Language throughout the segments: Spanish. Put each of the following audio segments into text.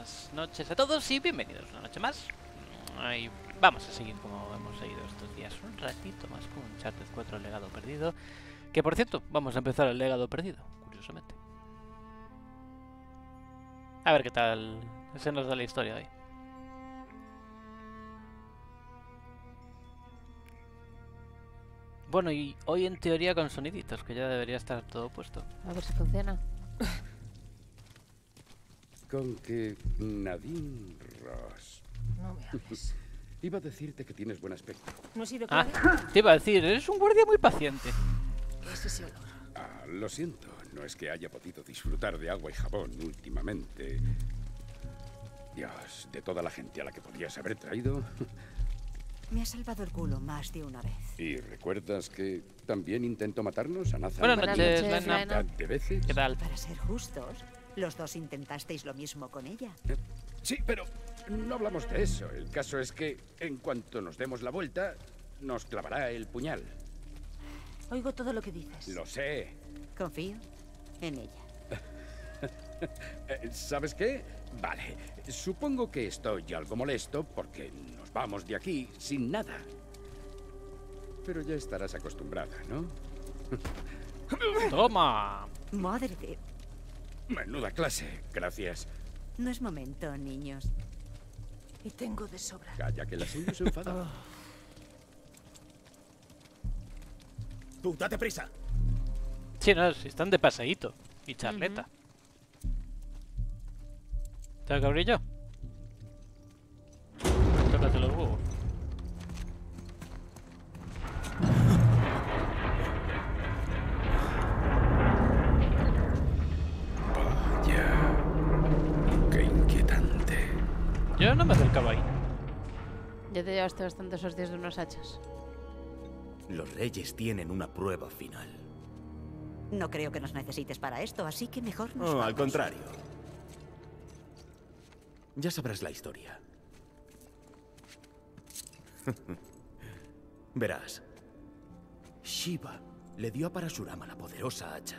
buenas noches a todos y bienvenidos una noche más. Y vamos a seguir como hemos seguido estos días un ratito más con Uncharted 4 Legado Perdido. Que por cierto, vamos a empezar el Legado Perdido, curiosamente. A ver qué tal se nos da la historia hoy. Bueno, y hoy en teoría con soniditos, que ya debería estar todo puesto. A ver si funciona. Con que Nadine Ross. No me hables. Iba a decirte que tienes buen aspecto. ¿No has ido con él? Te iba a decir, eres un guardia muy paciente. ¿Qué es ese olor? Ah, lo siento, no es que haya podido disfrutar de agua y jabón últimamente. Dios, de toda la gente a la que podías haber traído. Me ha salvado el culo más de una vez. ¿Y recuerdas que también intentó matarnos a Nathan? Buenas noches, Nathan. ¿De veces? ¿Qué tal? Para ser justos, los dos intentasteis lo mismo con ella. Sí, pero no hablamos de eso. El caso es que, en cuanto nos demos la vuelta, nos clavará el puñal. Oigo todo lo que dices. Lo sé. Confío en ella. ¿Sabes qué? Vale, supongo que estoy algo molesto porque nos vamos de aquí sin nada. Pero ya estarás acostumbrada, ¿no? ¡Toma! Madre de... Menuda clase, gracias. No es momento, niños. Y tengo de sobra. Calla, que la suya se enfada. Tú, date prisa. Sí, no, si están de paseíto y charleta. ¿Te lo que abrí yo? Tócate los huevos. Vaya. Qué inquietante. Yo no me acercaba ahí. Ya te llevaste bastante esos días de unos hachos. Los reyes tienen una prueba final. No creo que nos necesites para esto, así que mejor nos vamos. Al contrario. Ya sabrás la historia. Verás. Shiva le dio a Parashurama la poderosa hacha,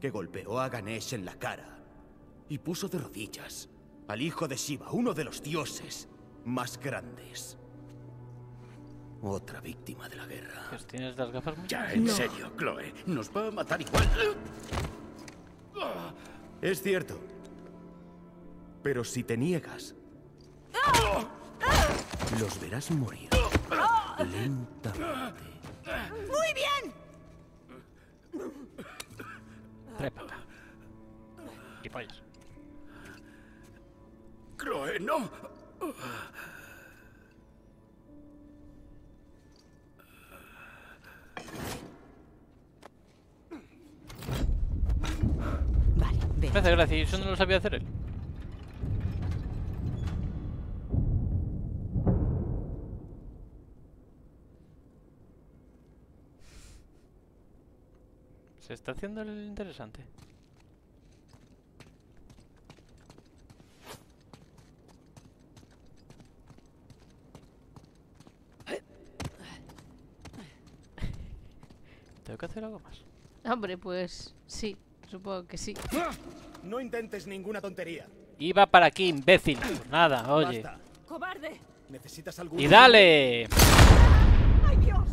que golpeó a Ganesh en la cara y puso de rodillas al hijo de Shiva, uno de los dioses más grandes. Otra víctima de la guerra. Pues tienes las gafas muy... Ya, en serio, Chloe. Nos va a matar igual. Es cierto. Pero si te niegas, los verás morir lentamente. ¡Muy bien! Trépata. ¿Qué pollas? ¡Chloe, no! Vale, ve. Me hace gracia, eso no lo sabía hacer él. Se está haciendo el interesante. ¿Tengo que hacer algo más? Hombre, pues sí, supongo que sí. No intentes ninguna tontería. Iba para aquí, imbécil. Nada, oye. Basta. Cobarde. ¿Necesitas algún... ¡Y dale! ¡Ay, Dios!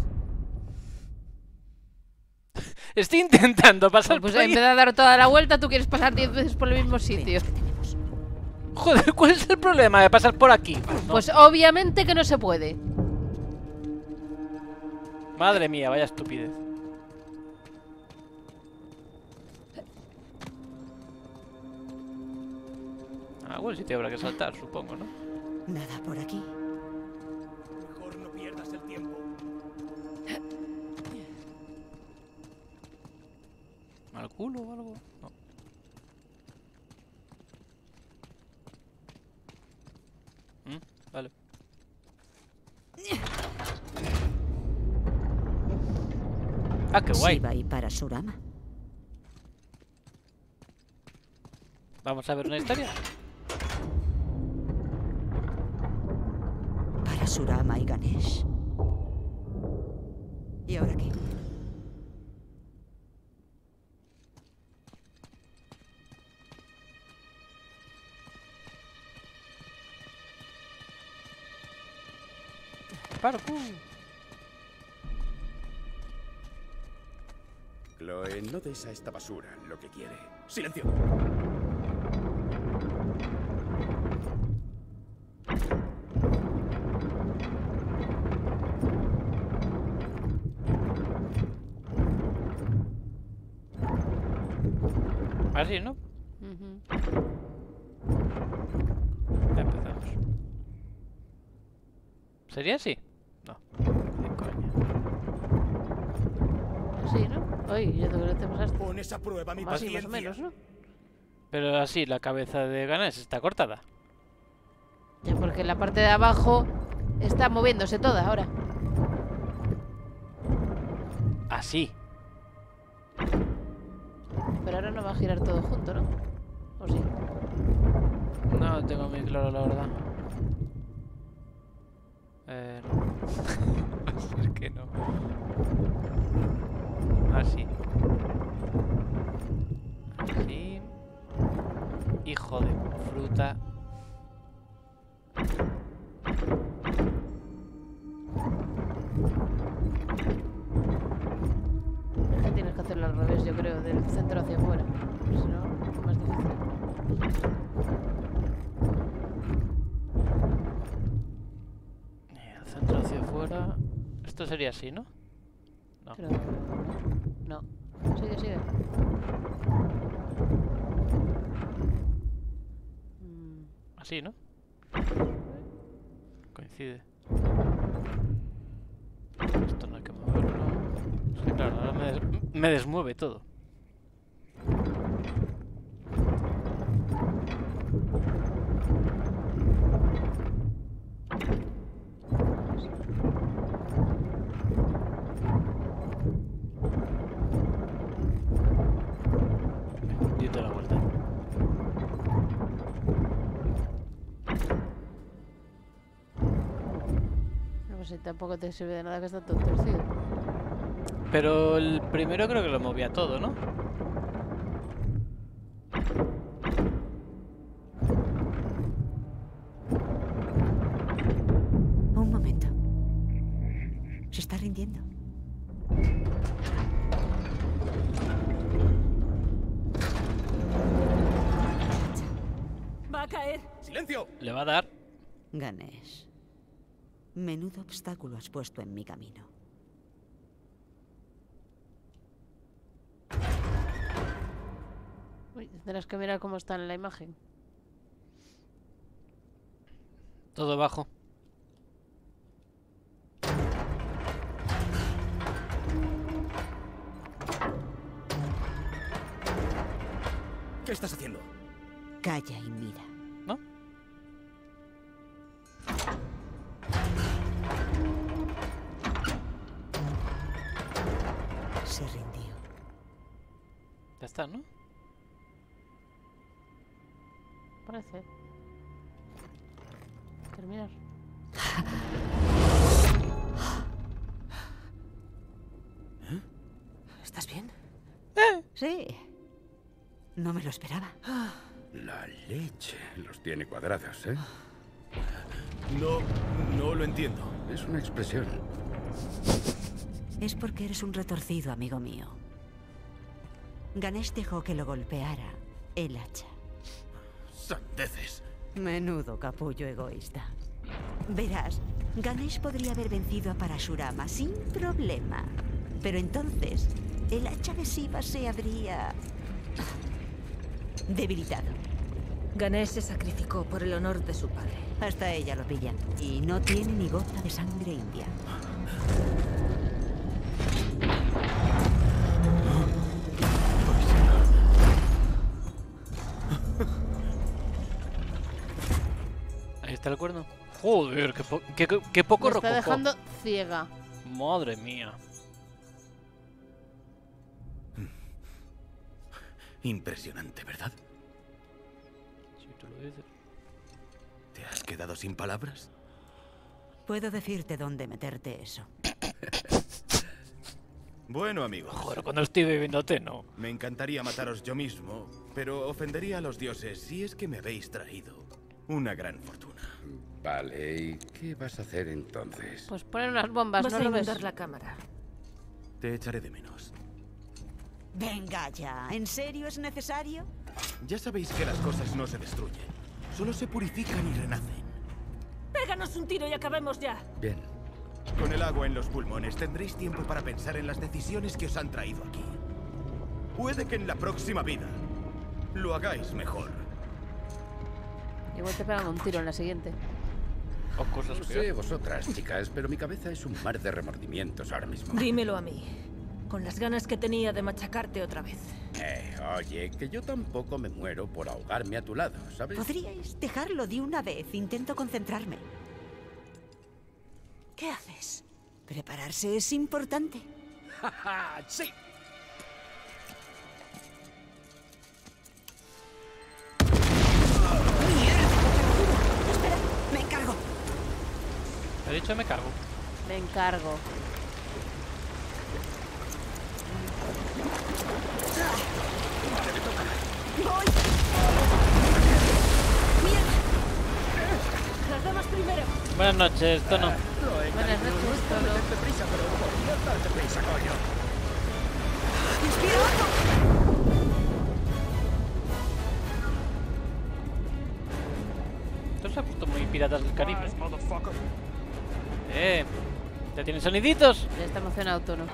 Estoy intentando pasar por ahí. En vez de dar toda la vuelta, tú quieres pasar 10 veces por el mismo sitio. Joder, ¿cuál es el problema de pasar por aquí? Pues obviamente que no se puede. Madre mía, vaya estupidez. Algún sitio habrá que saltar, supongo, ¿no? Nada por aquí. Mejor no pierdas el tiempo. ¿Al culo o algo? No. Vale. Ah, qué guay. Shiva y Parashurama. Vamos a ver una historia. Parashurama y Ganesh. ¿Y ahora qué? Parkour. Chloe, no des a esta basura lo que quiere. ¡Silencio! Así, ¿no? Uh-huh. Ya empezamos. ¿Sería así? No. De coña. Sí, ¿no? Oye, yo creo que te pasaste. Pon esa prueba, mi paciencia. Más o menos, ¿no? Pero así, la cabeza de Ganesh está cortada. Ya, porque la parte de abajo está moviéndose toda ahora. Así. Pero ahora no va a girar todo junto, ¿no? ¿O sí? No tengo muy claro, la verdad. No. Es que no. Así. Así. Hijo de fruta. Hacerlo al revés, yo creo, del centro hacia afuera. Si no, es más difícil. El centro hacia afuera. Esto sería así, ¿no? No. Creo... No. Sigue, sigue. Así, ¿no? Coincide. Esto no hay que moverlo. Sí, claro, ahora me desmueve todo. Dite la vuelta. No, pues si tampoco te sirve de nada que está todo torcido. Pero el primero creo que lo movía todo, ¿no? Un momento. Se está rindiendo. Va a caer. ¡Silencio! Le va a dar. Ganesh, menudo obstáculo has puesto en mi camino. Tendrás que mirar cómo está en la imagen. Todo bajo. ¿Qué estás haciendo? Calla y mira. ¿No? Se rindió. Ya está, ¿no? Parece. Terminar. ¿Eh? ¿Estás bien? Sí. No me lo esperaba. La leche. Los tiene cuadrados, ¿eh? No, no lo entiendo. Es una expresión. Es porque eres un retorcido, amigo mío. Ganesh dejó que lo golpeara el hacha. Menudo capullo egoísta. Verás, Ganesh podría haber vencido a Parashurama sin problema. Pero entonces, el hacha de Shiva se habría... debilitado. Ganesh se sacrificó por el honor de su padre. Hasta ella lo pillan. Y no tiene ni gota de sangre india. ¿Está el cuerno? Joder, qué poco rococó. Me está dejando ciega. Madre mía. Impresionante, ¿verdad? Si tú lo dices. ¿Te has quedado sin palabras? Puedo decirte dónde meterte eso. Bueno, amigos. Joder, cuando estoy bebiéndote, no. Me encantaría mataros yo mismo, pero ofendería a los dioses si es que me habéis traído. Una gran fortuna. Vale, ¿y qué vas a hacer entonces? Pues poner unas bombas, ¿no? Vas a inundar la cámara. Te echaré de menos. Venga ya, ¿en serio es necesario? Ya sabéis que las cosas no se destruyen, solo se purifican y renacen. Péganos un tiro y acabemos ya. Bien. Con el agua en los pulmones tendréis tiempo para pensar en las decisiones que os han traído aquí. Puede que en la próxima vida lo hagáis mejor. Igual te pegan un tiro en la siguiente. O cosas peores. No sé vosotras, chicas, pero mi cabeza es un mar de remordimientos ahora mismo. Dímelo a mí. Con las ganas que tenía de machacarte otra vez. Oye, que yo tampoco me muero por ahogarme a tu lado, ¿sabes? ¿Podríais dejarlo de una vez? Intento concentrarme. ¿Qué haces? Prepararse es importante. ¡Sí! ¡Mierda! Espera, me encargo. He dicho me cargo. Me encargo. ¡Voy! ¡Mierda! ¡Las damas primero! Buenas noches, esto no. Buenas noches, esto no. ¡Date prisa, coño! ¡Inspira! Esto se ha puesto muy piratas del Caribe. ¿Ya tienen soniditos? Ya está emocionado, Tono.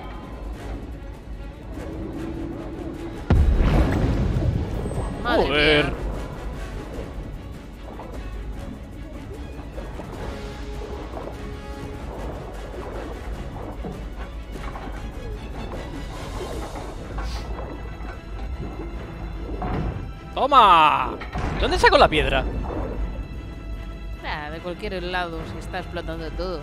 Joder. ¡Toma! ¿Dónde saco la piedra? De cualquier lado, se está explotando todo.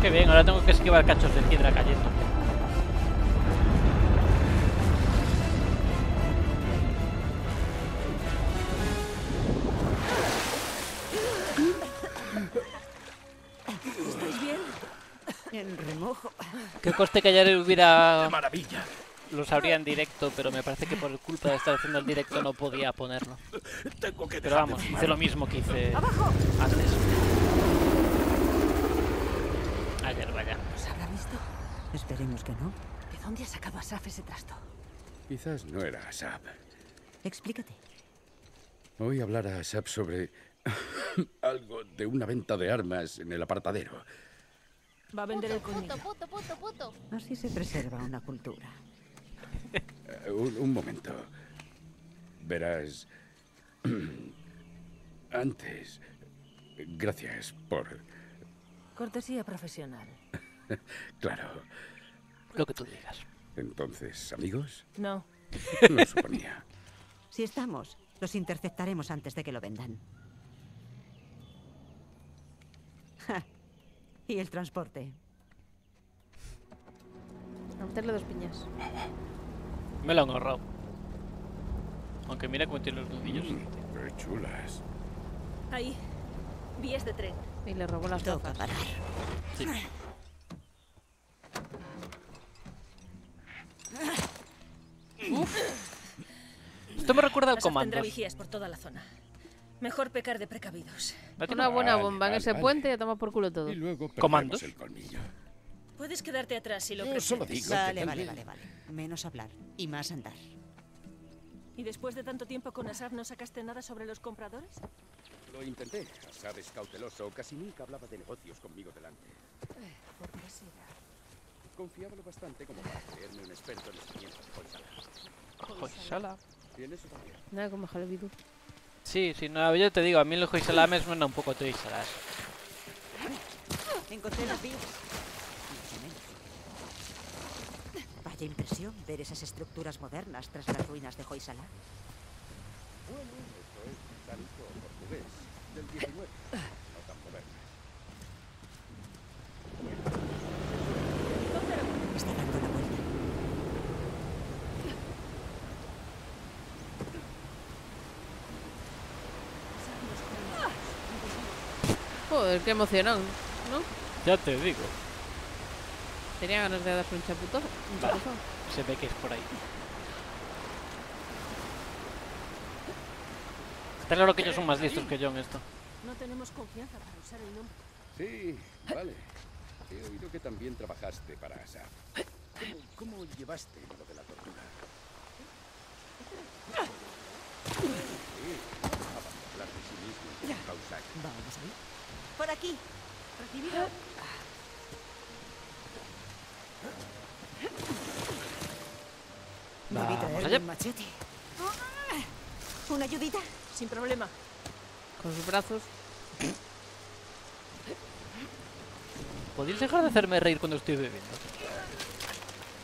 Qué bien, ahora tengo que esquivar cachos de piedra cayendo. Que coste que ayer hubiera... Maravilla. Los habría en directo, pero me parece que por culpa de estar haciendo el directo no podía ponerlo. Tengo que pero vamos, hice lo mismo que hice ¡abajo! Antes. Ayer, vaya. ¿Nos habrá visto? Esperemos que no. ¿De dónde ha sacado Asaf ese trasto? Quizás no era Asaf. Explícate. Oí hablar a Asaf sobre... algo de una venta de armas en el apartadero. Va a vender puto, el conmigo. Puto. Así se preserva una cultura. Un momento. Verás... Antes... Gracias por... Cortesía profesional. Claro. Lo que tú digas. Entonces, ¿amigos? No. Lo suponía. Si estamos, los interceptaremos antes de que lo vendan. Y el transporte. A meterle dos piñas. Me lo han ahorrado. Aunque mira cómo tiene los nudillos. Qué chulas. Ahí. Vías de tren. Y le robó las gafas. Sí. Uf. Esto me recuerda al Comando. Tendrá vigías por toda la zona. Mejor pecar de precavidos. Una buena bomba en ese puente y a tomar por culo todo. Y luego comandos. El colmillo. Puedes quedarte atrás si lo prefieres. Solo digo. Vale. Menos hablar y más andar. ¿Y después de tanto tiempo con Asav no sacaste nada sobre los compradores? Lo intenté. Asav es cauteloso. Casi nunca hablaba de negocios conmigo delante. ¿Por qué será? Confiaba lo bastante como para creerme un experto en los cimientos de Hoysala. ¿Hoysala? ¿Tienes eso también? Nada como Halebidu. Sí, sí, no, yo te digo, a mí el Hoysala me suena un poco trisalas. Encontré las vías. Vaya impresión ver esas estructuras modernas tras las ruinas de Hoysala. Bueno, esto es británico portugués del 19, no tan moderno. Está dando la vuelta. Joder, qué emocionante, ¿no? Ya te digo. Tenía ganas de darse un chapuzón. Se ve que es por ahí. Está claro que ellos son más listos que yo en esto. No tenemos confianza para usar el nombre. Sí, vale. He oído que también trabajaste para Asav. ¿Cómo llevaste lo de la tortura? Vamos a ir. Por aquí. Recibido. Vamos allá. Machete. Una ayudita, sin problema. Con sus brazos. ¿Podéis dejar de hacerme reír cuando estoy bebiendo?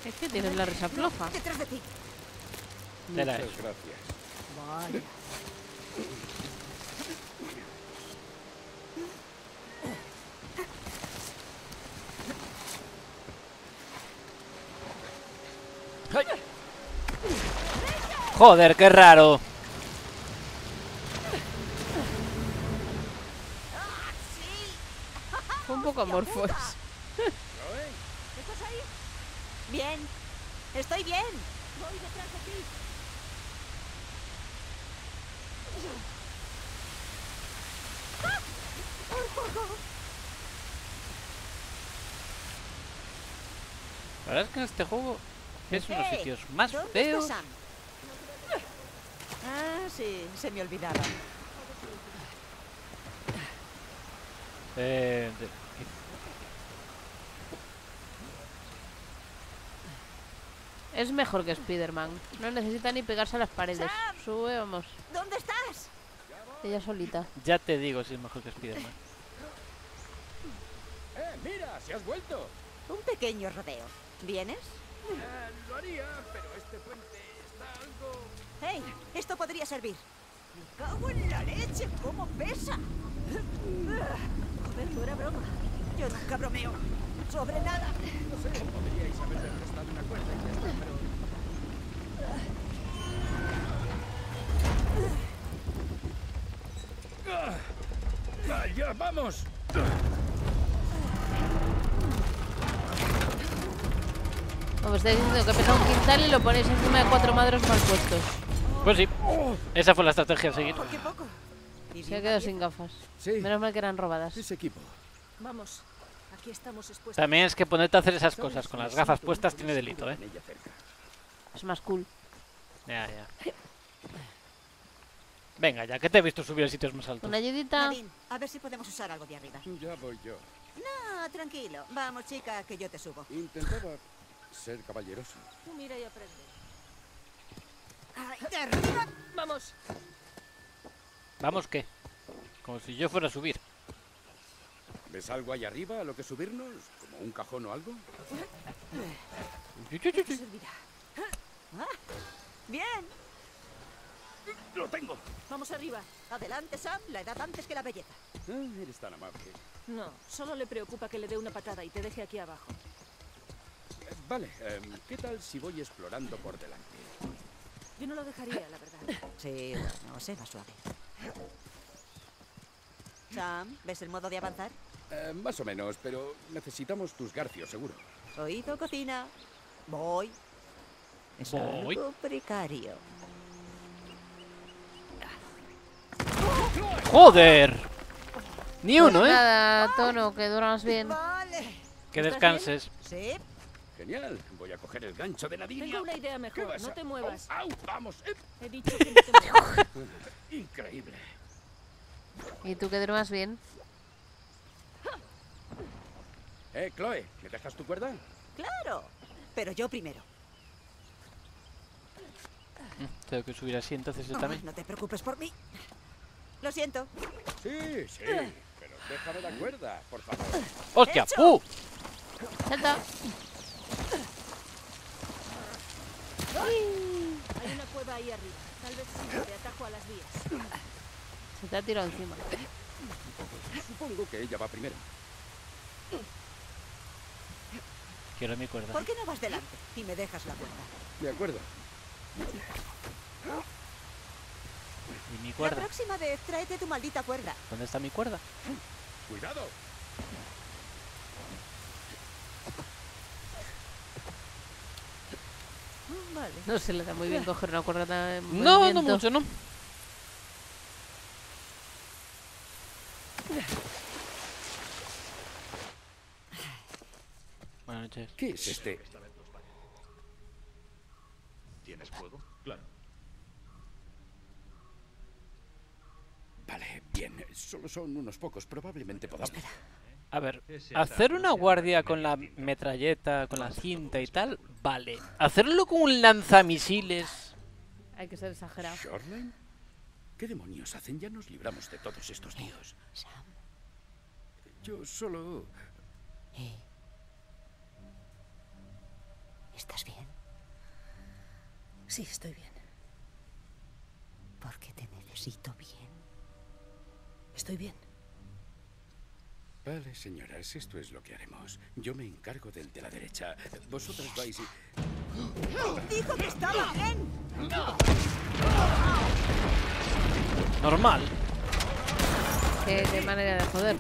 Es que tienes la risa floja. Detrás de ti. Muchas gracias. Vaya. ¡Ay! Joder, qué raro. Fue un poco amorfos. ¿Estás ahí? Bien. Estoy bien. Voy detrás de ti. La verdad es que en este juego es uno de los sitios más feos. Ah, sí, se me olvidaba. Es mejor que Spider-Man. No necesita ni pegarse a las paredes. Sube, vamos. ¿Dónde estás? Ella solita. Ya te digo si es mejor que Spider-Man. Mira, se has vuelto. Un pequeño rodeo. ¿Vienes? Lo haría, pero este puente está algo... ¡Hey! Esto podría servir. ¡Me cago en la leche! ¡Cómo pesa! Joder, no era broma. Yo nunca bromeo. Sobre nada. No sé, podríais haberle prestado una cuerda y ya está, pero... ¡Allá vamos! Como estáis diciendo que pesa un quintal y lo ponéis encima de cuatro madros mal puestos. Pues sí, esa fue la estrategia a seguir. Se ha quedado sin gafas. Sí. Menos mal que eran robadas. Ese equipo. Vamos, aquí estamos expuestos. También es que ponerte a hacer esas cosas con las gafas puestas tiene delito, ¿eh? Es más cool. Ya. Venga, ya que te he visto subir a sitios más altos. Una ayudita. Nadine, a ver si podemos usar algo de arriba. Ya voy yo. No, tranquilo. Vamos, chica, que yo te subo. Intentaba ser caballeroso. Tú mira y aprende. ¡Ay, de arriba! ¡Vamos! ¿Vamos qué? Como si yo fuera a subir. ¿Ves algo ahí arriba a lo que subirnos? ¿Como un cajón o algo? ¡Bien! ¡Lo tengo! Vamos arriba. Adelante, Sam. La edad antes que la belleza. Eres tan amable. No, solo le preocupa que le dé una patada y te deje aquí abajo. Vale, ¿qué tal si voy explorando por delante? Yo no lo dejaría, la verdad. Sí, no sé, va suave. Sam, ¿ves el modo de avanzar? Más o menos, pero necesitamos tus garfios, seguro. Oído, cocina. Voy. Es algo precario. ¡Joder! Ni uno, ¿eh? Nada, Tono, que duermas bien. Vale. Que descanses. Sí. Genial, voy a coger el gancho de Nadine. Tengo una idea mejor, no te muevas. ¡Au, vamos! He dicho que no te muevas. Increíble. ¿Y tú que duermas bien? Chloe, ¿me dejas tu cuerda? Claro, pero yo primero. Tengo que subir así, entonces yo también. No te preocupes por mí. Lo siento. Sí, pero déjame la cuerda, por favor. ¡Hostia! ¡Uh! ¡Salta! Hay una cueva ahí arriba. Tal vez sí, te atajo a las vías. Se te ha tirado encima. Supongo que ella va primero. Quiero mi cuerda. ¿Por qué no vas delante y me dejas la cuerda? De acuerdo. ¿Y mi cuerda? La próxima vez tráete tu maldita cuerda. ¿Dónde está mi cuerda? ¡Cuidado! Vale. No se le da muy bien coger una cuerda. No, no mucho, no. manches. ¿Qué es este? ¿Tienes fuego? Claro. Vale, bien. Solo son unos pocos. Probablemente podamos. Espera. A ver, hacer una guardia con la metralleta, con la cinta y tal, vale. Hacerlo con un lanzamisiles... Hay que ser exagerado. ¿Shoreline? ¿Qué demonios hacen? Ya nos libramos de todos estos tíos. Sam. Yo solo... ¿Estás bien? Sí, estoy bien. Porque te necesito bien. Estoy bien. Vale, señoras, esto es lo que haremos. Yo me encargo del de la derecha. Vosotras vais y... ¡Dijo que estaba bien! Normal. Qué manera de joder.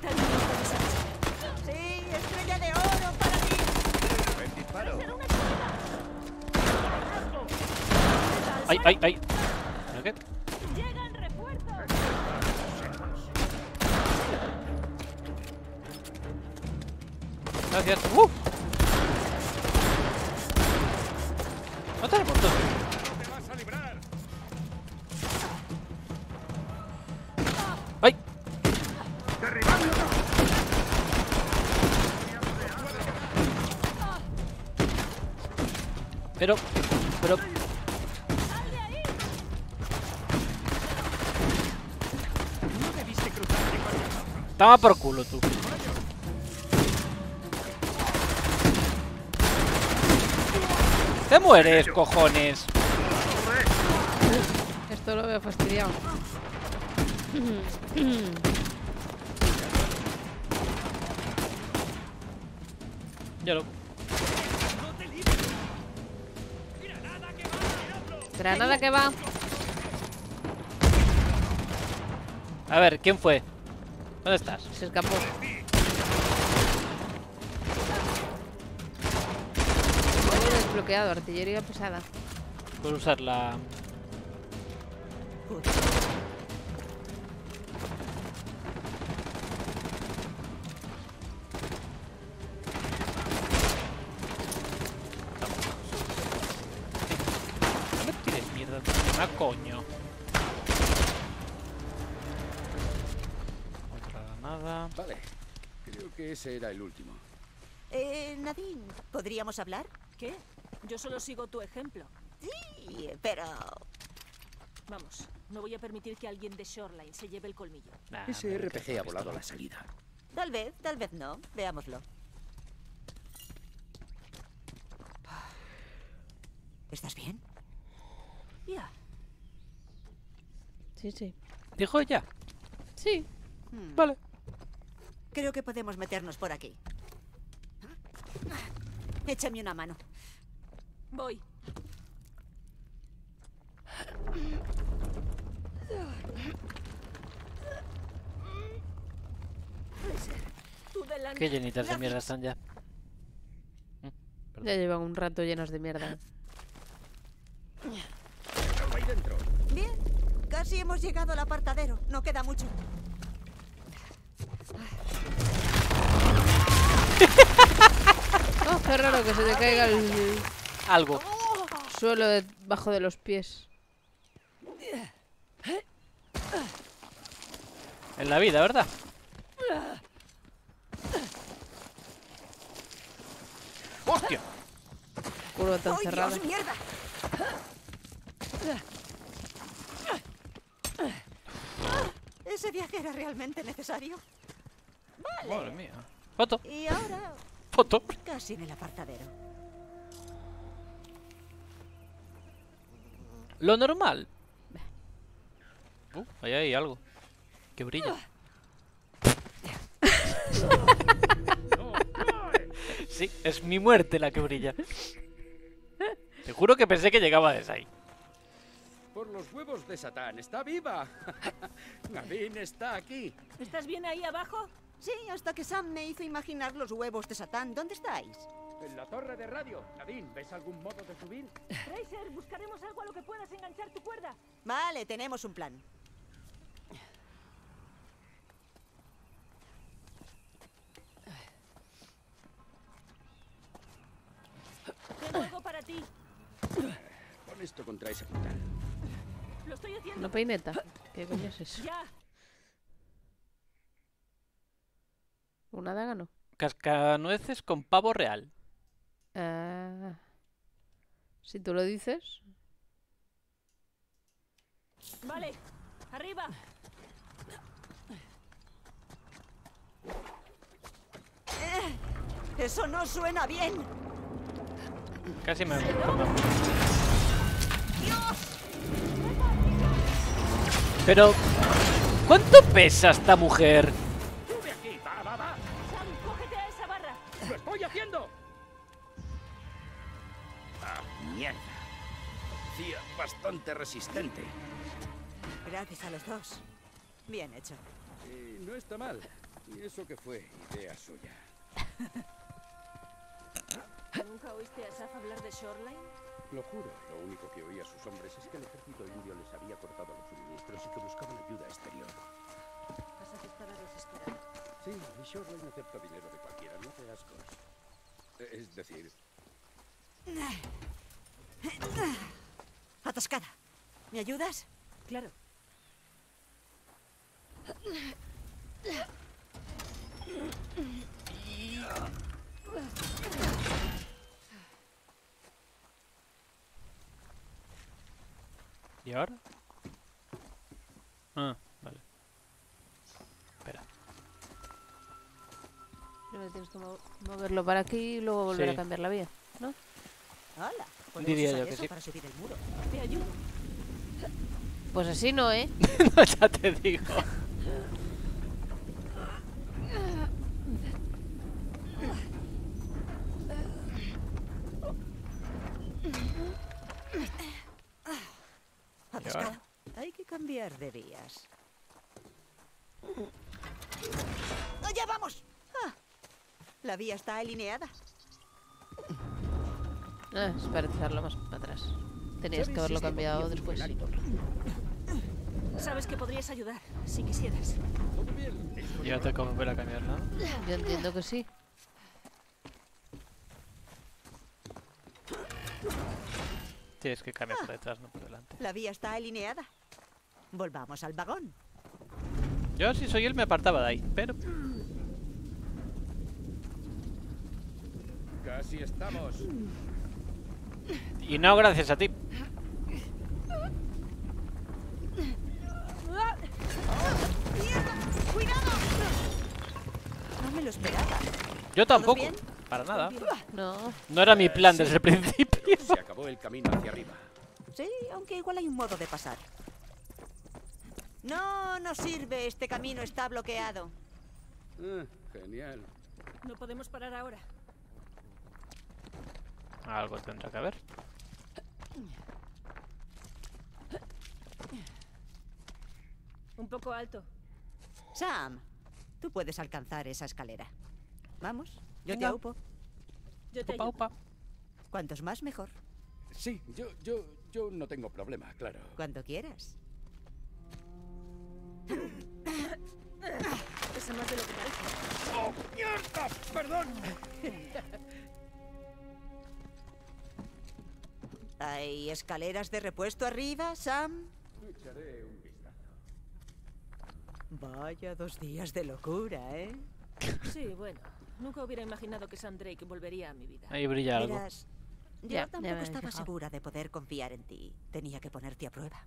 Sí, estrella de oro para ti. El disparo. ¡Ay, ay, ay! ¿Qué? ¡Llegan refuerzos! Gracias. ¡Mátale por todo! ¡No te vas a librar! ¡Ay! ¡Derribando! Pero... ¡Sal de ahí! No debiste cruzarte con nosotros. Toma por culo, tú. ¡Te mueres, cojones! Esto lo veo fastidiado. Ya lo... Granada que va. A ver, ¿quién fue? ¿Dónde estás? Se escapó. Bloqueado, artillería pesada. Puedo usar la... No me tires mierda encima, coño. Otra granada. Vale, creo que ese era el último. Nadine, ¿podríamos hablar? ¿Qué? Yo solo sigo tu ejemplo. Sí, pero... Vamos, no voy a permitir que alguien de Shoreline se lleve el colmillo. Nah, ese RPG ha volado a la salida. Tal vez no. Veámoslo. ¿Estás bien? Ya. Sí, sí. ¿Dijo ya? Sí. Vale. Creo que podemos meternos por aquí. Échame una mano. Voy. Qué llenitas de mierda están ya. Ya llevan un rato llenos de mierda. Bien, casi hemos llegado al apartadero. No queda mucho. Oh, qué raro que se te caiga el... Algo. Suelo debajo de los pies. En la vida, ¿verdad? ¡Hostia! Culo tan cerrado. Dios, mierda. ¿Ese viaje era realmente necesario? Vale. Madre mía. Foto. Y ahora... Foto. Casi en el apartadero. Lo normal. Ahí hay algo. Que brilla. Sí, es mi muerte la que brilla. Te juro que pensé que llegaba desde ahí. Por los huevos de Satán, está viva. Nadine está aquí. ¿Estás bien ahí abajo? Sí, hasta que Sam me hizo imaginar los huevos de Satán. ¿Dónde estáis? En la torre de radio. Nadine, ¿ves algún modo de subir? Tracer, buscaremos algo a lo que puedas enganchar tu cuerda. Vale, tenemos un plan. justo contra ese portal. Lo estoy haciendo. No peineta. ¿Qué coño es eso? Ya. Una daga no. Cascanueces con pavo real. Ah. Si tú lo dices. Vale, arriba. Eso no suena bien. Casi me muero. Pero ¿cuánto pesa esta mujer? Sube aquí, va. Sam, cógete a esa barra. Lo estoy haciendo. Ah, mierda. Sí, bastante resistente. Gracias a los dos. Bien hecho. No está mal. Y eso que fue idea suya. ¿Nunca oíste a Saf hablar de Shoreline? Lo juro, lo único que oí a sus hombres es que el ejército indio les había cortado los suministros y que buscaban ayuda exterior. ¿Vas a aceptar a los esperados? Sí, y Shoreline acepta dinero de cualquiera, no te asco. Es decir... Atascada. ¿Me ayudas? Claro. ¿Y ahora? Ah, vale. Espera. Primero tienes que moverlo para aquí y luego volver a cambiar la vía, ¿no? Hola. Diría yo que sí. Para subir el muro. Te ayudo. Pues así no, ¿eh? No, ya te digo. Hay que cambiar de vías. ¡Ya vamos! Ah, la vía está alineada. Ah, es para echarlo más para atrás. Tenías que haberlo cambiado después. Sabes que podrías ayudar, si quisieras. Ya te conviene volver a cambiar, ¿no? Yo entiendo que sí. Tienes que cambiar por detrás, no por delante. La vía está alineada. Volvamos al vagón. Yo, si soy él, me apartaba de ahí, pero... Casi estamos. Y no gracias a ti. ¡Mierda! ¡Cuidado! No me lo esperaba. Yo tampoco. Para nada. No. No era mi plan desde el principio. Se acabó el camino hacia arriba. Sí, aunque igual hay un modo de pasar. No nos sirve, este camino está bloqueado. Genial. No podemos parar ahora. Algo tendrá que haber. Un poco alto. Sam, tú puedes alcanzar esa escalera. Vamos. Yo te aupo. Yo te aupo. Cuantos más, mejor. Sí, yo no tengo problema, claro. Cuando quieras. Pesa más de lo que parece. ¡Oh, mierda! ¡Perdón! ¿Hay escaleras de repuesto arriba, Sam? Echaré un vistazo. Vaya 2 días de locura, ¿eh? Sí, bueno. Nunca hubiera imaginado que Sam Drake volvería a mi vida. Ahí brilla algo. Verás, yo tampoco estaba segura de poder confiar en ti. Tenía que ponerte a prueba.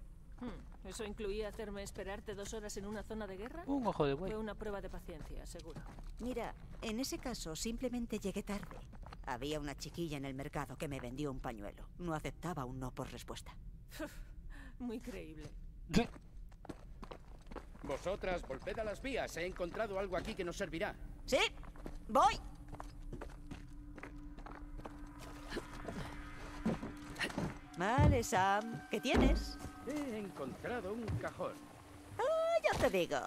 ¿Eso incluía hacerme esperarte 2 horas en una zona de guerra? Un ojo de buey. Fue una prueba de paciencia, seguro. Mira, en ese caso simplemente llegué tarde. Había una chiquilla en el mercado que me vendió un pañuelo. No aceptaba un no por respuesta. Muy creíble. Vosotras, volved a las vías. He encontrado algo aquí que nos servirá. ¿Sí? ¡Voy! Vale, Sam. ¿Qué tienes? He encontrado un cajón. ¡Ah, ya te digo!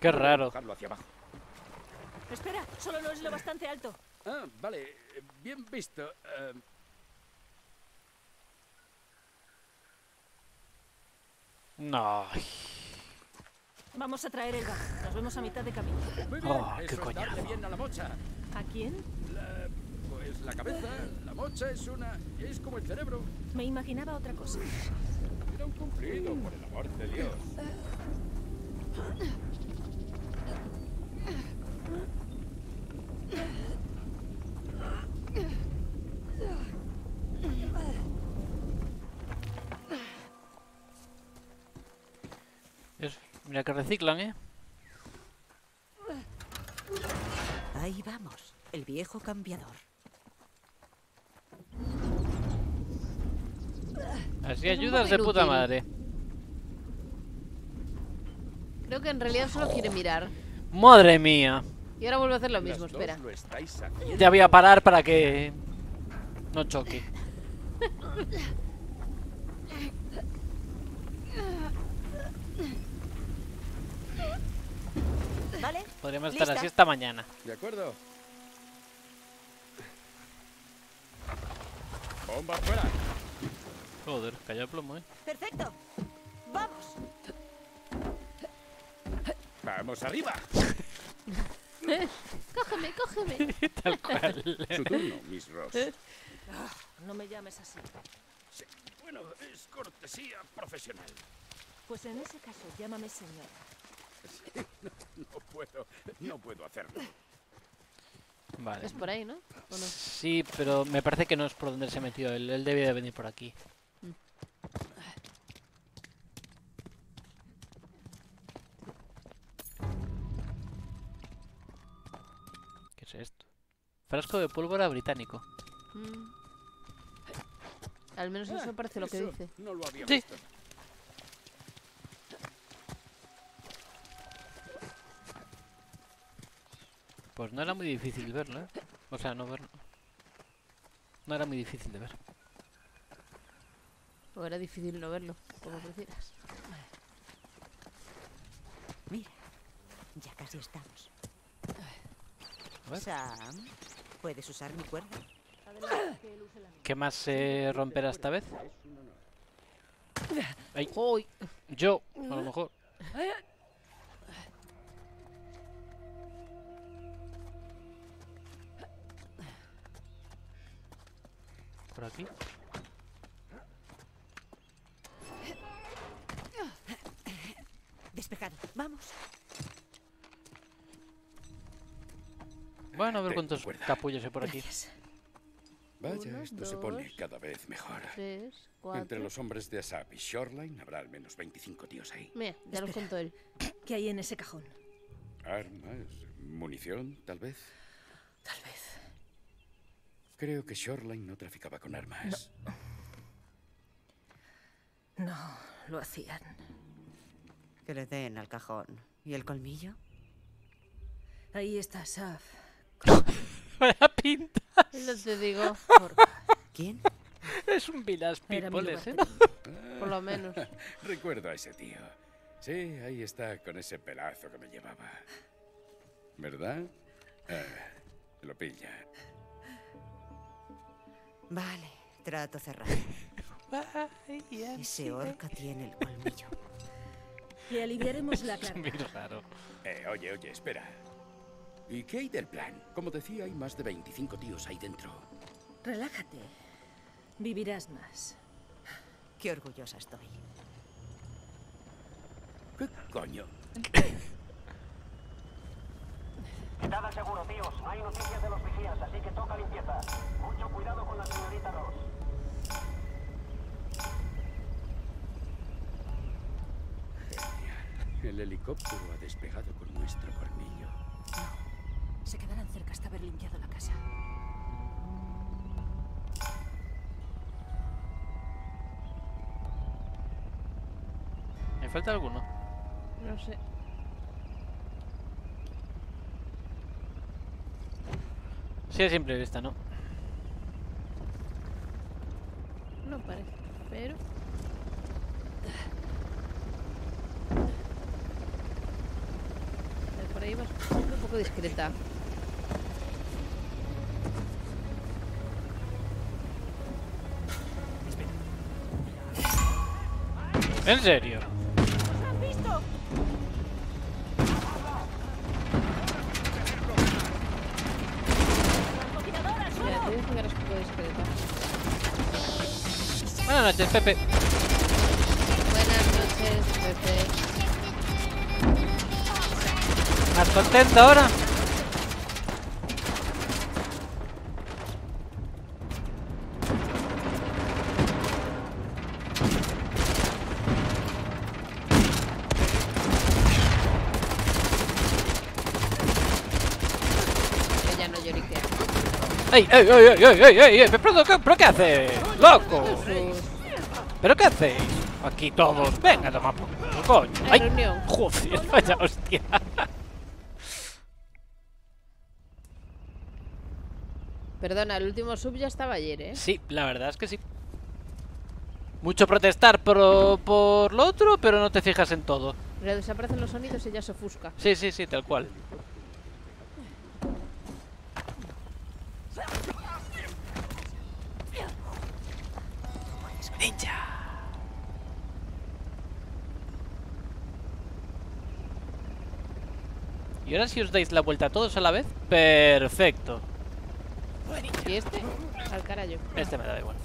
¡Qué raro! Dejarlo hacia abajo. Espera, solo no es lo bastante alto. Ah, vale. Bien visto. No... Vamos a traer el bar. Nos vemos a mitad de camino. Muy bien. ¡Oh, qué coñazo! ¿A quién? es la cabeza, la mocha es una... es como el cerebro. Me imaginaba otra cosa. Era un cumplido, por el amor de Dios. Dios, mira que reciclan, ¿eh? Ahí vamos, el viejo cambiador. Así ayudas de puta madre. Creo que en realidad solo quiere mirar. ¡Madre mía! Y ahora vuelvo a hacer lo mismo, espera. Ya voy a parar para que no choque. ¿Vale? Podríamos estar así esta mañana. De acuerdo. Bomba fuera. Joder, calla plomo, ¿eh? Perfecto. Vamos. Vamos arriba. Cógeme, cógeme. Tal cual. Su turno, Miss Ross. No me llames así. Sí. Bueno, es cortesía profesional. Pues en ese caso, llámame señora. Sí, no puedo hacerlo. Vale. Es por ahí, ¿no? ¿O no? Sí, pero me parece que no es por donde se metió. Él debía de venir por aquí. ¿Qué es esto? Frasco de pólvora británico. Al menos eso parece lo que dice. No lo había visto. Pues no era muy difícil verlo, ¿eh? O sea, no verlo. No era muy difícil de ver. O era difícil no verlo, como prefieras. Mira, ya casi estamos. Sam, ¿puedes usar mi cuerda? ¿Qué más se romperá esta vez? Ay. Yo, a lo mejor. Por aquí. Despejado, vamos. Bueno, a ver cuántos capullos hay por aquí. Vaya, esto se pone cada vez mejor. 3, 4. Entre los hombres de Asav y Shoreline habrá al menos 25 tíos ahí. Mira, ya los contó él. ¿Qué hay en ese cajón? Armas, munición, tal vez. Tal vez. Creo que Shoreline no traficaba con armas. No, lo hacían. Que le den al cajón. ¿Y el colmillo? Ahí está, Saf. ¡Vaya pinta! No te digo. ¿Quién? Es un village people, ¿eh? Por lo menos. Recuerdo a ese tío. Sí, ahí está, con ese pelazo que me llevaba. ¿Verdad? Lo pilla. Vale, trato cerrado. Ese orca tiene el colmillo. Le aliviaremos la cara. Oye, espera. ¿Y qué hay del plan? Como decía, hay más de 25 tíos ahí dentro. Relájate. Vivirás más. Qué orgullosa estoy. ¿Qué coño? Estad al seguro, tíos. Hay noticias de los vigías, así que toca limpieza. Mucho cuidado con la señorita Ross. Genial. El helicóptero ha despegado con nuestro colmillo. No. Se quedarán cerca hasta haber limpiado la casa. ¿Me falta alguno? No sé. Sí, es imprevista, ¿no? No parece, pero... Por ahí vas un poco discreta. ¿En serio? ¿Os han visto? Buenas noches, Pepe. Buenas noches, Pepe. ¿Estás contento ahora? ¡Ey, ey, ey, ey, ey, ey, ey! ¿Pero qué haces, loco? ¿Pero qué hacéis? Aquí todos, venga, toma por culo, coño. ¡Ay, joder, vaya hostia! Perdona, el último sub ya estaba ayer, ¿eh? Sí, la verdad es que sí. Mucho protestar por lo otro, pero no te fijas en todo. Pero desaparecen los sonidos y ya se ofusca. Sí, sí, sí, tal cual. Ninja. Y ahora si os dais la vuelta todos a la vez, perfecto. ¿Y este? Al carajo. Este me da igual.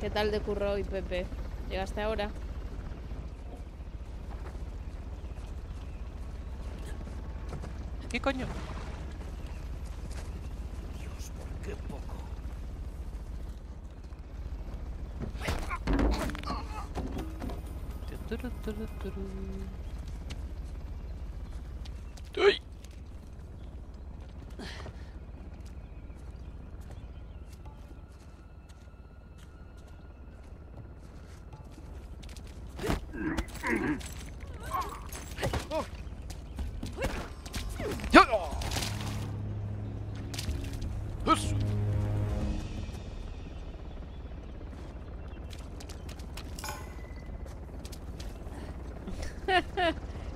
¿Qué tal de curro hoy, Pepe? ¿Llegaste ahora? ¿Qué coño? Dios, por qué poco. ¡Uy!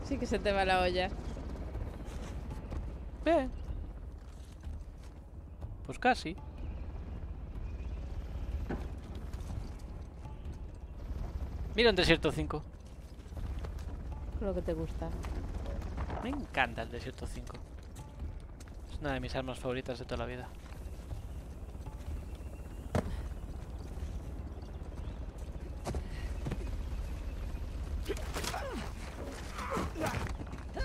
Sí que se te va la olla. Ve. Pues casi. Mira un desierto 5. Creo que te gusta. Me encanta el desierto 5. Es una de mis armas favoritas de toda la vida.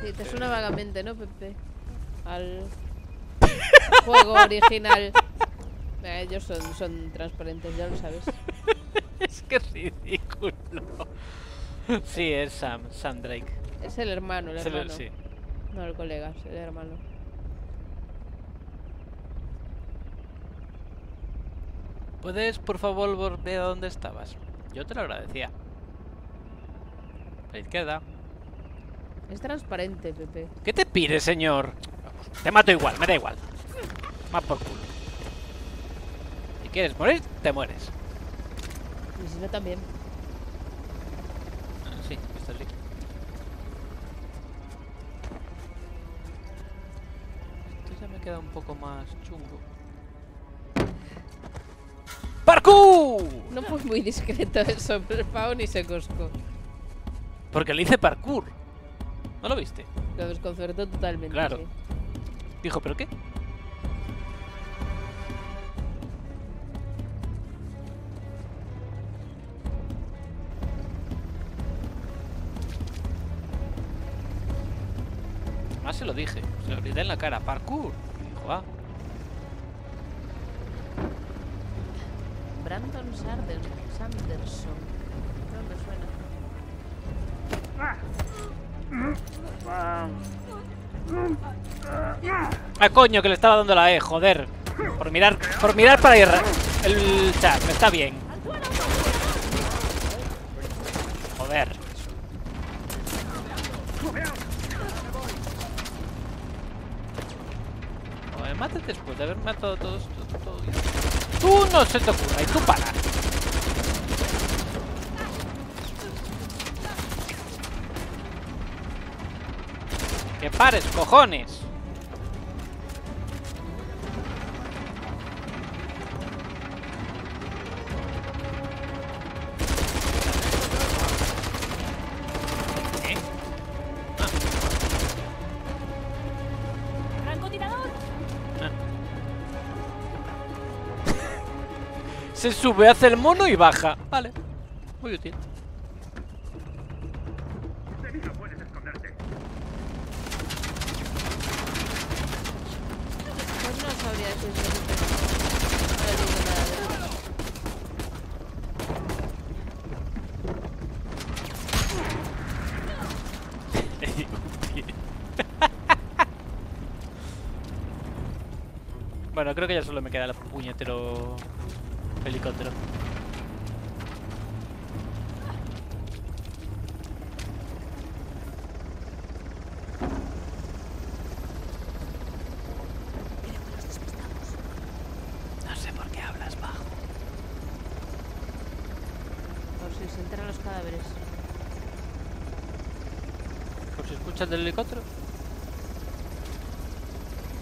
Sí, te suena vagamente, ¿no, Pepe? Al juego original. Ellos son transparentes, ya lo sabes. Es que es ridículo. Sí, es Sam Drake. Es el hermano, sí. No, el colega, es el hermano. ¿Puedes, por favor, volver a donde estabas? Yo te lo agradecía. A la izquierda. Es transparente, Pepe. ¿Qué te pides, señor? Te mato igual, me da igual. Más por culo. Si quieres morir, te mueres. Y si no, también. Sí, esto sí. Esto ya me queda un poco más chungo. ¡Parkour! No fue muy discreto eso, pero el pavo ni se cosco. Porque le hice parkour. ¿No lo viste? Lo desconcertó totalmente. Claro. Sí. Dijo, ¿pero qué? Más se lo dije. Se lo grité en la cara. Parkour. Y dijo, ah. Brandon Sanderson. No me suena. ¡Ah! Ah, coño, que le estaba dando la E, joder. Por mirar para ir el chat, me está bien. Joder. O me matas después de haber matado a todos estos. Todo bien. Tú no se te ocurra y tú para. ¡Que pares, cojones! Se sube, hace el mono y baja. Vale, muy útil. No puedes esconderte. Pues no sabría decirte. Bueno, creo que ya solo me queda el puñetero helicóptero. No sé por qué hablas bajo. Por si se entran los cadáveres. Por si escuchas del helicóptero.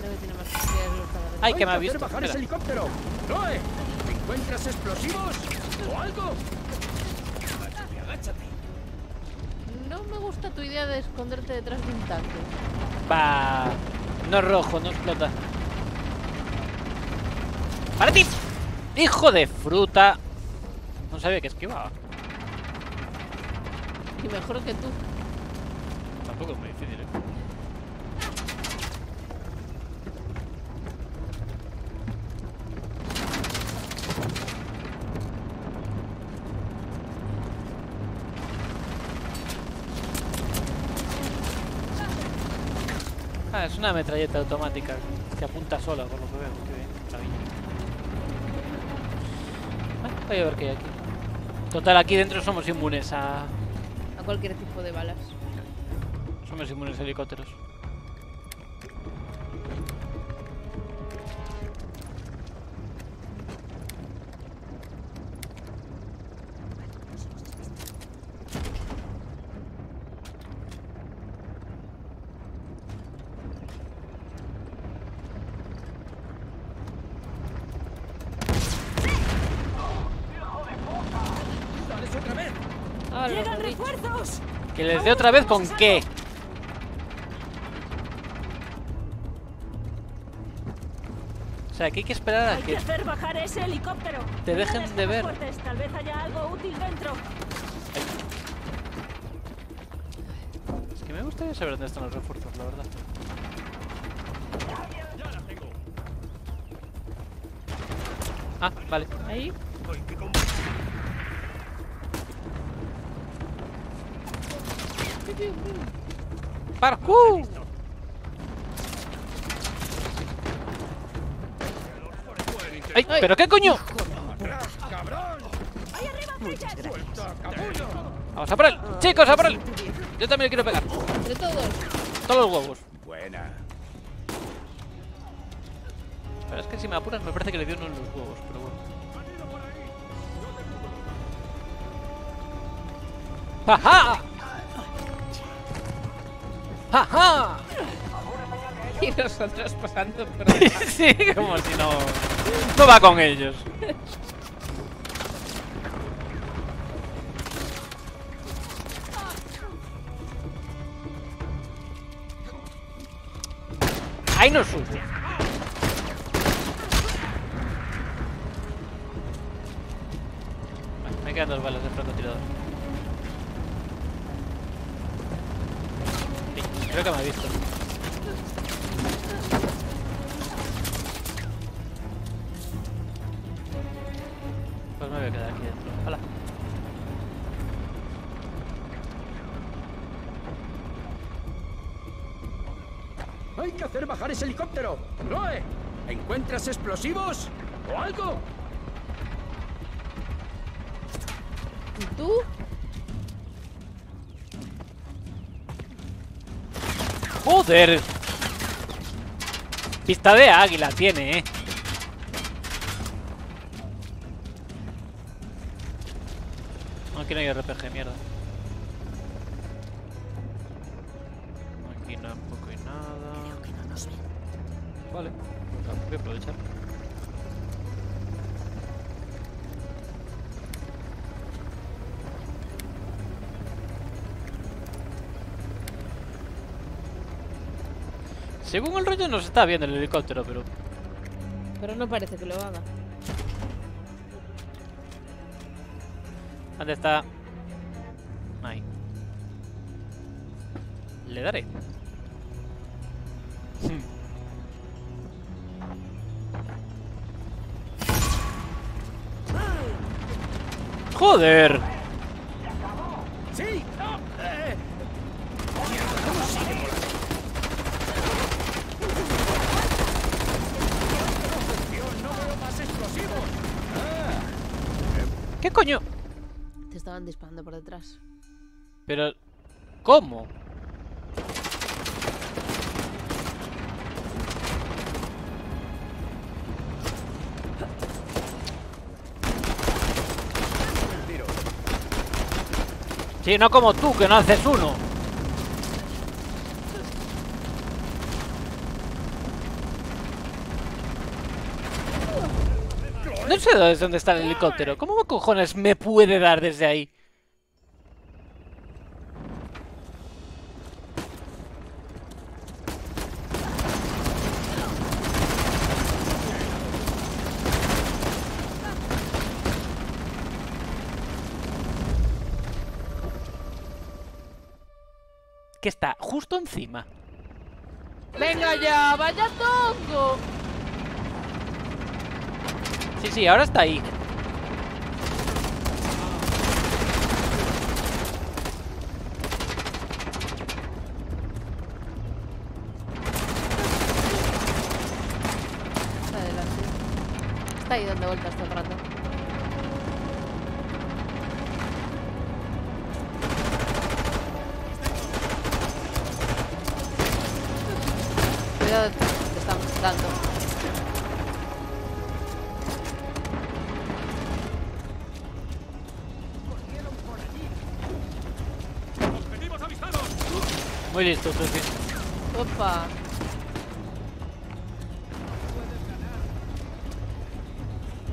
Creo que tiene más posibilidades de los cadáveres. ¡Ay, que me ha visto! ¡Bajar ese helicóptero! ¡Chloe! ¿Encuentras explosivos o algo? Agáchate, agáchate. No me gusta tu idea de esconderte detrás de un tanque. Va. No es rojo, no explota. ¡Para ti! ¡Hijo de fruta! No sabía que esquivaba. Y mejor que tú. Tampoco es muy difícil, ¿eh? Ah, es una metralleta automática que apunta sola, por lo que veo. Qué bien, maravilla. Voy a ver qué hay aquí. Total, aquí dentro somos inmunes a... a cualquier tipo de balas. Somos inmunes a helicópteros. ¿Que les dé otra vez con qué? O sea, aquí hay que esperar a que hacer bajar ese helicóptero. Te dejen de ver. Tal vez haya algo útil dentro. Es que me gustaría saber dónde están los refuerzos, la verdad. Ah, vale. Ahí. ¡Parkour! ¡Ay! ¿Pero qué coño? Vamos a por él, chicos, a por él. Yo también le quiero pegar. De todos. Todos los huevos. Buena. Pero es que si me apuras me parece que le dio uno en los huevos, pero bueno. ¡Ajá! ¡Ajá! Y nosotros pasando por ahí. Sí, como si no... no va con ellos. Ahí no sufre. Vale, me quedan dos balas de francotirador. Creo que me ha visto. Pues me voy a quedar aquí dentro. Hola. Hay que hacer bajar ese helicóptero. ¡Chloe! ¿Encuentras explosivos o algo? ¿Y tú? ¡Joder! Pista de águila tiene, Aquí no hay RPG, mierda. Aquí tampoco hay nada. Creo que no nos ven. Vale, pues voy a aprovechar. Según el rollo nos está viendo el helicóptero, pero... pero no parece que lo haga. ¿Dónde está? Ahí. Le daré. ¡Joder! ¿Qué coño? Te estaban disparando por detrás. Pero... ¿cómo? Sí, no como tú, que no haces uno. No sé dónde está el helicóptero. ¿Cómo cojones me puede dar desde ahí? Que está justo encima. ¡Venga ya! ¡Vaya tongo! Sí, sí, ahora está ahí. Está ahí dando vueltas todo el rato. Cuidado, te estamos dando. Muy listo, Sufi. Opa.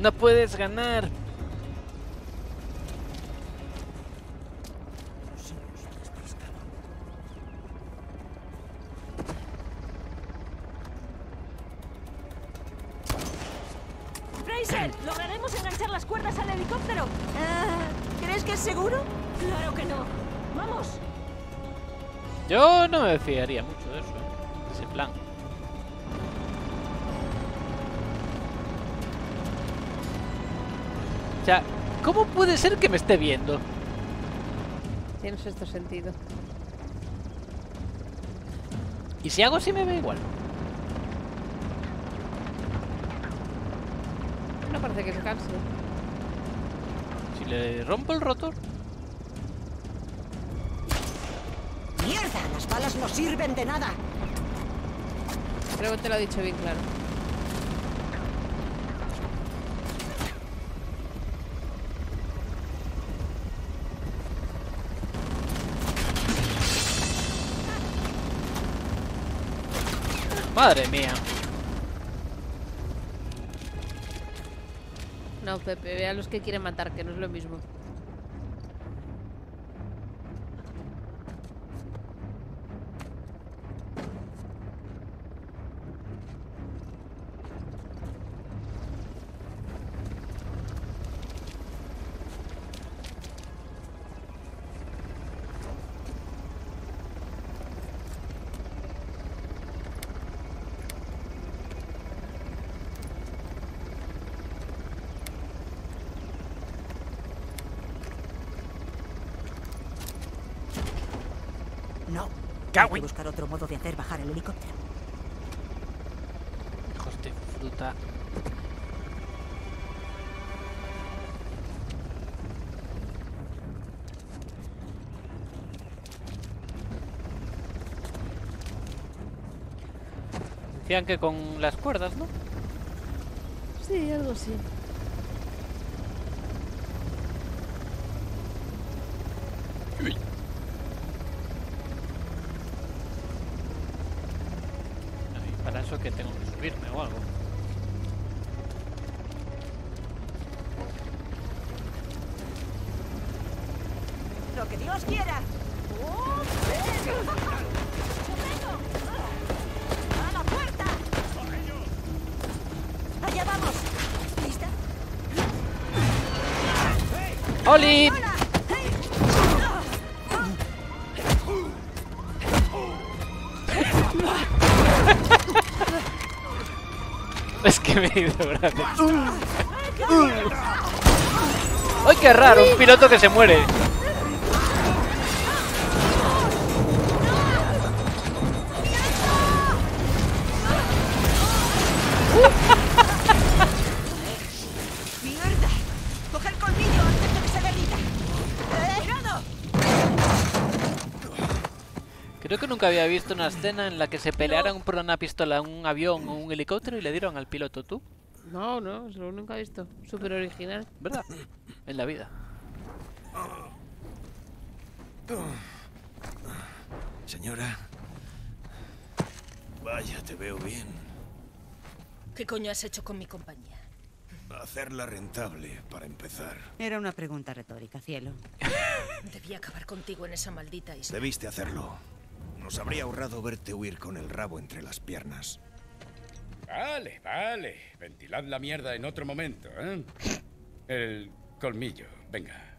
No puedes ganar. Fraser, ¿lograremos enganchar las cuerdas al helicóptero? ¿Crees que es seguro? Claro que no. ¡Vamos! Yo no me fiaría mucho de eso, de ese plan. O sea, ¿cómo puede ser que me esté viendo? Tiene sexto sentido. Y si hago así me ve igual. No parece que se canse. Si le rompo el rotor. ¡Mierda! ¡Las balas no sirven de nada! Creo que te lo he dicho bien claro. ¡Madre mía! No, Pepe, ve a los que quieren matar, que no es lo mismo. Hay que buscar otro modo de hacer bajar el helicóptero. Hijos de fruta. Decían que con las cuerdas, ¿no? Sí, algo así. pienso que tengo que subirme o algo. Lo que Dios quiera. ¡A la puerta! ¡Allá vamos! ¿Lista? ¡Oli! Es que me he ido gracias. ¡Ay, qué raro! Un piloto que se muere. Creo que nunca había visto una escena en la que se pelearan por una pistola, un avión o un helicóptero y le dieron al piloto, ¿tú? No, no, eso nunca he visto. Súper original. ¿Verdad? En la vida. Señora. Vaya, te veo bien. ¿Qué coño has hecho con mi compañía? Hacerla rentable, para empezar. Era una pregunta retórica, cielo. Debía acabar contigo en esa maldita isla. Debiste hacerlo. Nos habría ahorrado verte huir con el rabo entre las piernas. Vale, vale. Ventilad la mierda en otro momento, ¿eh? El colmillo, venga.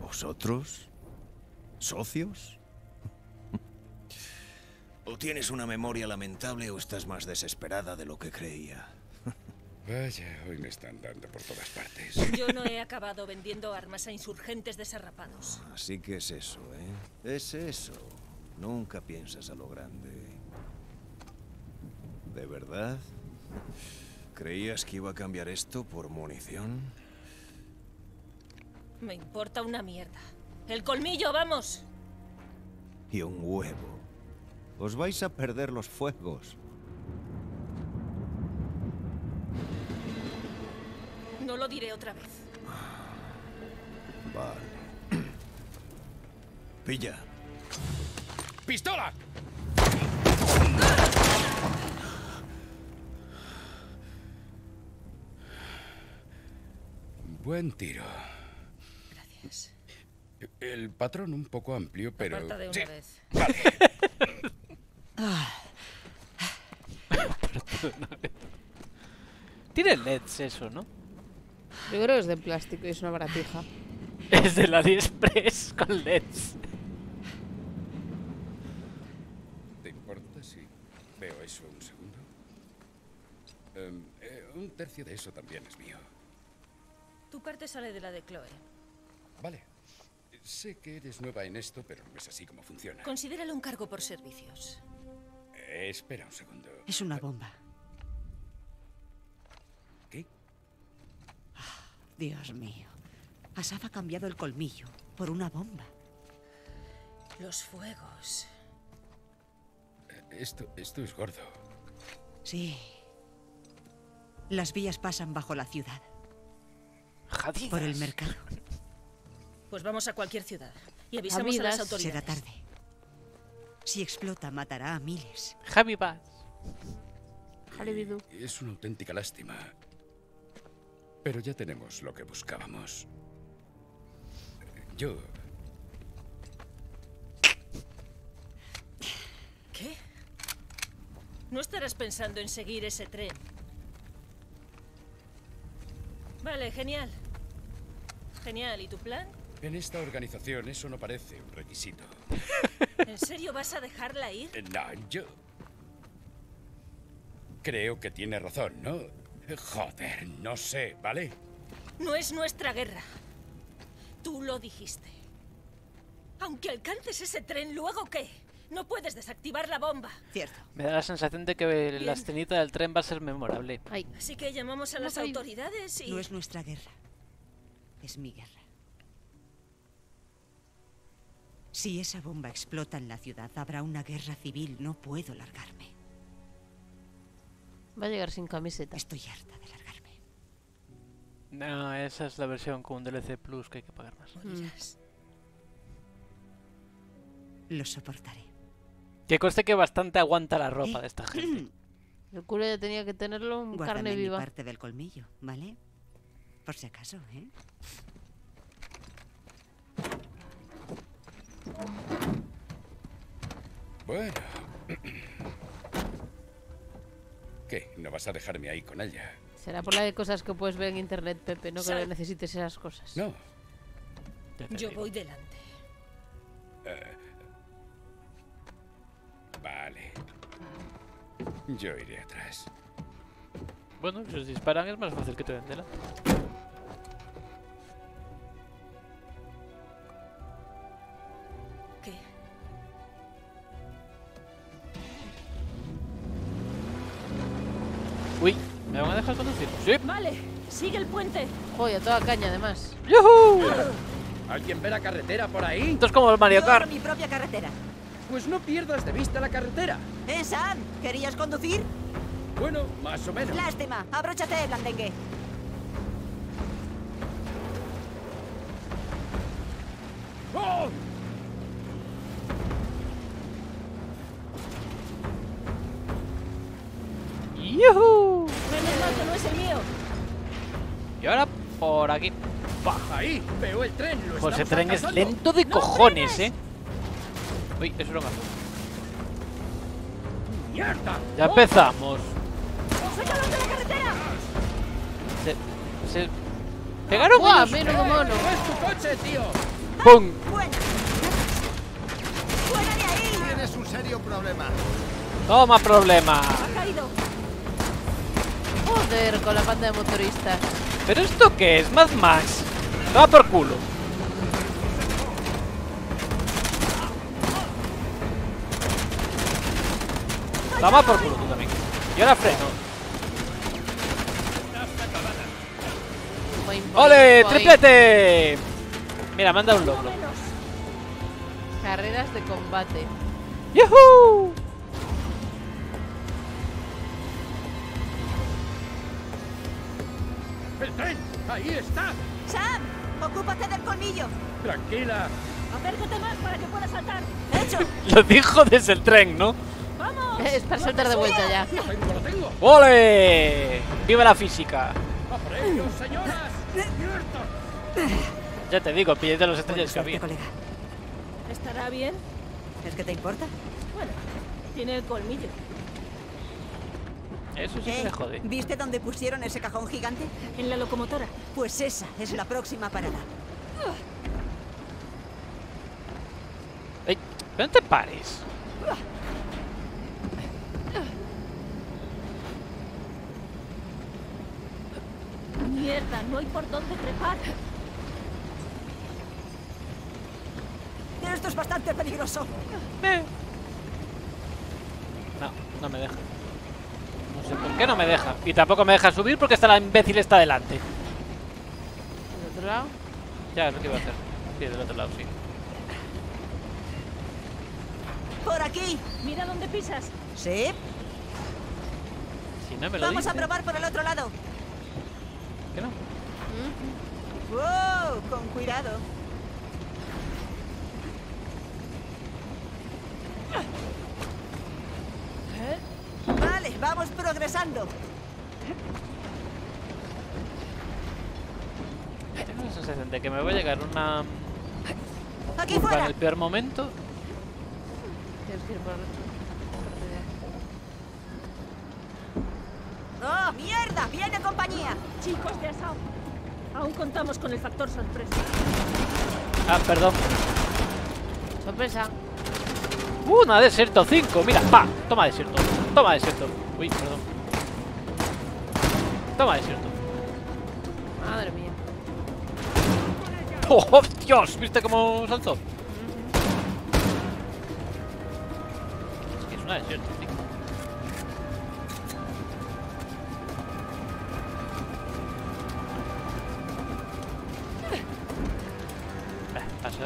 ¿Vosotros? ¿Socios? O tienes una memoria lamentable o estás más desesperada de lo que creía. Vaya, hoy me están dando por todas partes. Yo no he acabado vendiendo armas a insurgentes desarrapados. Así que es eso, ¿eh? Es eso. Nunca piensas a lo grande. ¿De verdad? ¿Creías que iba a cambiar esto por munición? Me importa una mierda. ¡El colmillo, vamos! Y un huevo. Os vais a perder los fuegos. No lo diré otra vez. Vale. Pilla. ¡Pistola! Buen tiro. Gracias. El patrón un poco amplio, pero... Aparta de una vez. Vale. Tiene LEDs eso, ¿no? Yo creo que es de plástico y es una baratija. Es de la AliExpress con LEDs. ¿Te importa si veo eso un segundo? Un tercio de eso también es mío. Tu parte sale de la de Chloe. Vale. Sé que eres nueva en esto, pero no es así como funciona. Considéralo un cargo por servicios. Espera un segundo. Es una bomba. Dios mío, Asav ha cambiado el colmillo por una bomba. Los fuegos. Esto es gordo. Sí. Las vías pasan bajo la ciudad. ¡Jadidas! Por el mercado. Pues vamos a cualquier ciudad y avisamos a las autoridades. Será tarde. Si explota, matará a miles. Javi Paz. Halebidu. Es una auténtica lástima. Pero ya tenemos lo que buscábamos. Yo... ¿Qué? No estarás pensando en seguir ese tren. Vale, genial. Genial, ¿y tu plan? En esta organización eso no parece un requisito. ¿En serio vas a dejarla ir? No, yo... Creo que tiene razón, ¿no? Joder, no sé, ¿vale? No es nuestra guerra. Tú lo dijiste. Aunque alcances ese tren, ¿luego qué? No puedes desactivar la bomba. Cierto. Me da la sensación de que la escenita del tren va a ser memorable. Ay. Así que llamamos a las autoridades y... No es nuestra guerra. Es mi guerra. Si esa bomba explota en la ciudad, habrá una guerra civil. No puedo largarme. Va a llegar sin camiseta. Estoy harta de largarme. No, esa es la versión con un DLC Plus que hay que pagar más. Lo soportaré. Que conste que bastante aguanta la ropa de esta gente. El culo ya tenía que tenerlo en carne viva. Mi parte del colmillo, ¿vale? Por si acaso, ¿eh? Bueno. ¿Qué? ¿No vas a dejarme ahí con ella? Será por la de cosas que puedes ver en internet, Pepe, no que necesites esas cosas. No. Yo voy delante. Vale. Yo iré atrás. Bueno, si os disparan es más fácil que te den delante. ¿Qué? Uy, ¿me van a dejar conducir? ¡Sí! Vale, sigue el puente. Joder, toda caña además. ¡Yuhu! ¿Alguien ve la carretera por ahí? Esto es como el Mario Kart. Mi propia carretera. Pues no pierdas de vista la carretera. Sam, ¿querías conducir? Bueno, más o menos. Lástima, abróchate de blandengue. ¡Oh! ¡Yuhu! Menos mal que no es el mío. Y ahora por aquí. Baja ahí, veo el tren. Pues el tren es lento de cojones, ¿eh? Uy, eso lo ganó. ¡Mierda! Ya empezamos. ¡Sácalos de la carretera! Se pegaron guau, menos como no. ¡Es tu coche, tío! ¡Pum! ¡Fuera de ahí! Tienes un serio problema. Toma problema. Ha caído. Joder, con la banda de motoristas. ¿Pero esto qué es? Mad Max. Toma por culo. Toma por culo tú también. Y ahora freno. ¡Ole! ¡Triplete! Mira, me han dado un logro. Carreras de combate. ¡Yuhu! ¡El tren! ¡Ahí está! ¡Sam! ¡Ocúpate del colmillo! Tranquila. Acércate más para que pueda saltar. ¡Hecho! Lo dijo desde el tren, ¿no? Es para saltar de vuelta ya. Lo tengo. ¡Ole! ¡Viva la física! ¡A por ellos, señoras! Ya te digo, píllate los estrellas que había. ¿Estará bien? ¿Es que te importa? Bueno, tiene el colmillo. Eso sí me jode. ¿Viste dónde pusieron ese cajón gigante? En la locomotora. Pues esa es la próxima parada. ¡Ey! ¡No te pares! Mierda, no hay por dónde trepar. Esto es bastante peligroso. No, no me deja. No sé por qué no me deja. Y tampoco me deja subir porque está la imbécil está delante. ¿Del otro lado? Ya, es lo que iba a hacer. Sí, del otro lado, sí. Por aquí. Mira dónde pisas. Sí. Si no me lo dice. Vamos a probar por el otro lado. ¿Qué no? Wow, con cuidado. Vale, vamos progresando. Tengo la sensación de que me va a llegar una aquí fuera. En el peor momento. ¡Oh, mierda! ¡Viene compañía! Chicos de Asav, aún contamos con el factor sorpresa. Ah, perdón. Sorpresa. Una desierto 5, mira, pa. Toma desierto. Toma desierto. Uy, perdón. Toma desierto. Madre mía. ¡Oh, Dios! ¿Viste cómo saltó? Es que es una desierto 5.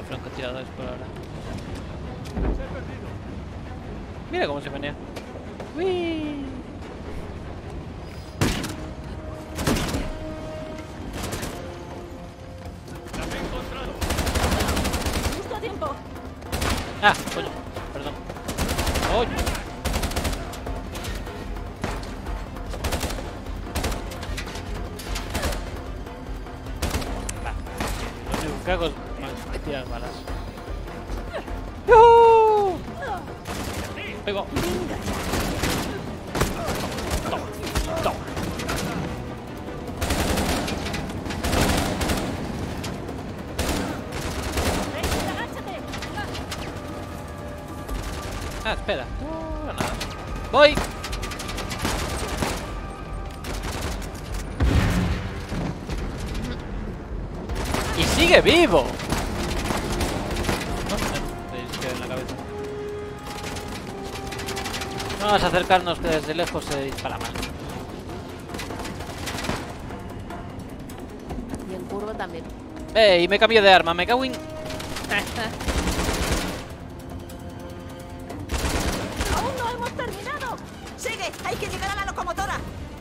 Francotiradores por ahora. Mira cómo se menea. ¡Uy! ¡La he encontrado! ¡Justo a tiempo! Ah, coño, perdón. cago. Tiras balas. ¡No! Pego. Toma, toma. Ah, espera. No, nada. Voy. Y sigue vivo. No vamos a acercarnos, que desde lejos se dispara mal. Y en curva también. ¡Ey! Me cambio de arma, me cago en... ¡Aún no hemos terminado! ¡Sigue! ¡Hay que llegar a la locomotora!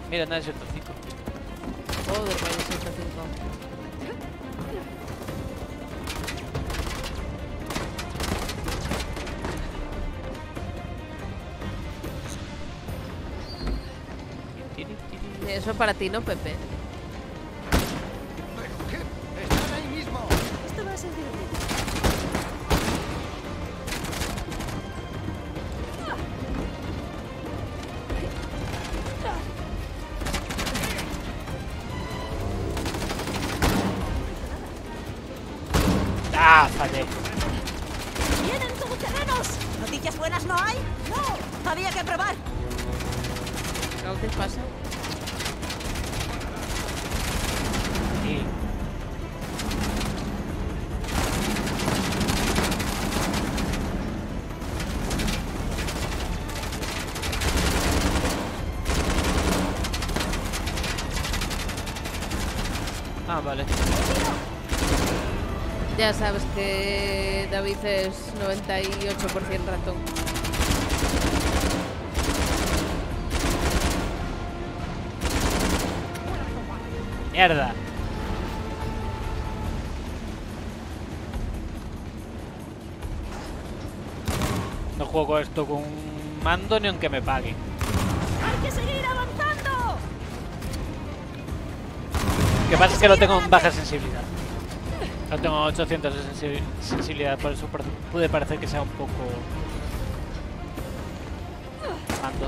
Mira, nada, es el trocito. Joder, vaya, es el trocito. Eso para ti, ¿no, Pepe? ¡Están ahí mismo! Esto va a ser divertido. ¡Ah, fallé! ¡Vienen todoterrenos! ¿Noticias buenas no hay? ¡No! ¡Había que probar! ¿Qué pasa? Vale. Ya sabes que David es 98% ratón. Mierda. No juego esto con un mando ni aunque me pague. ¡Hay que seguir avanzando! Lo que pasa es que lo tengo en baja sensibilidad. No tengo 800 de sensibilidad, por eso puede parecer que sea un poco... mando.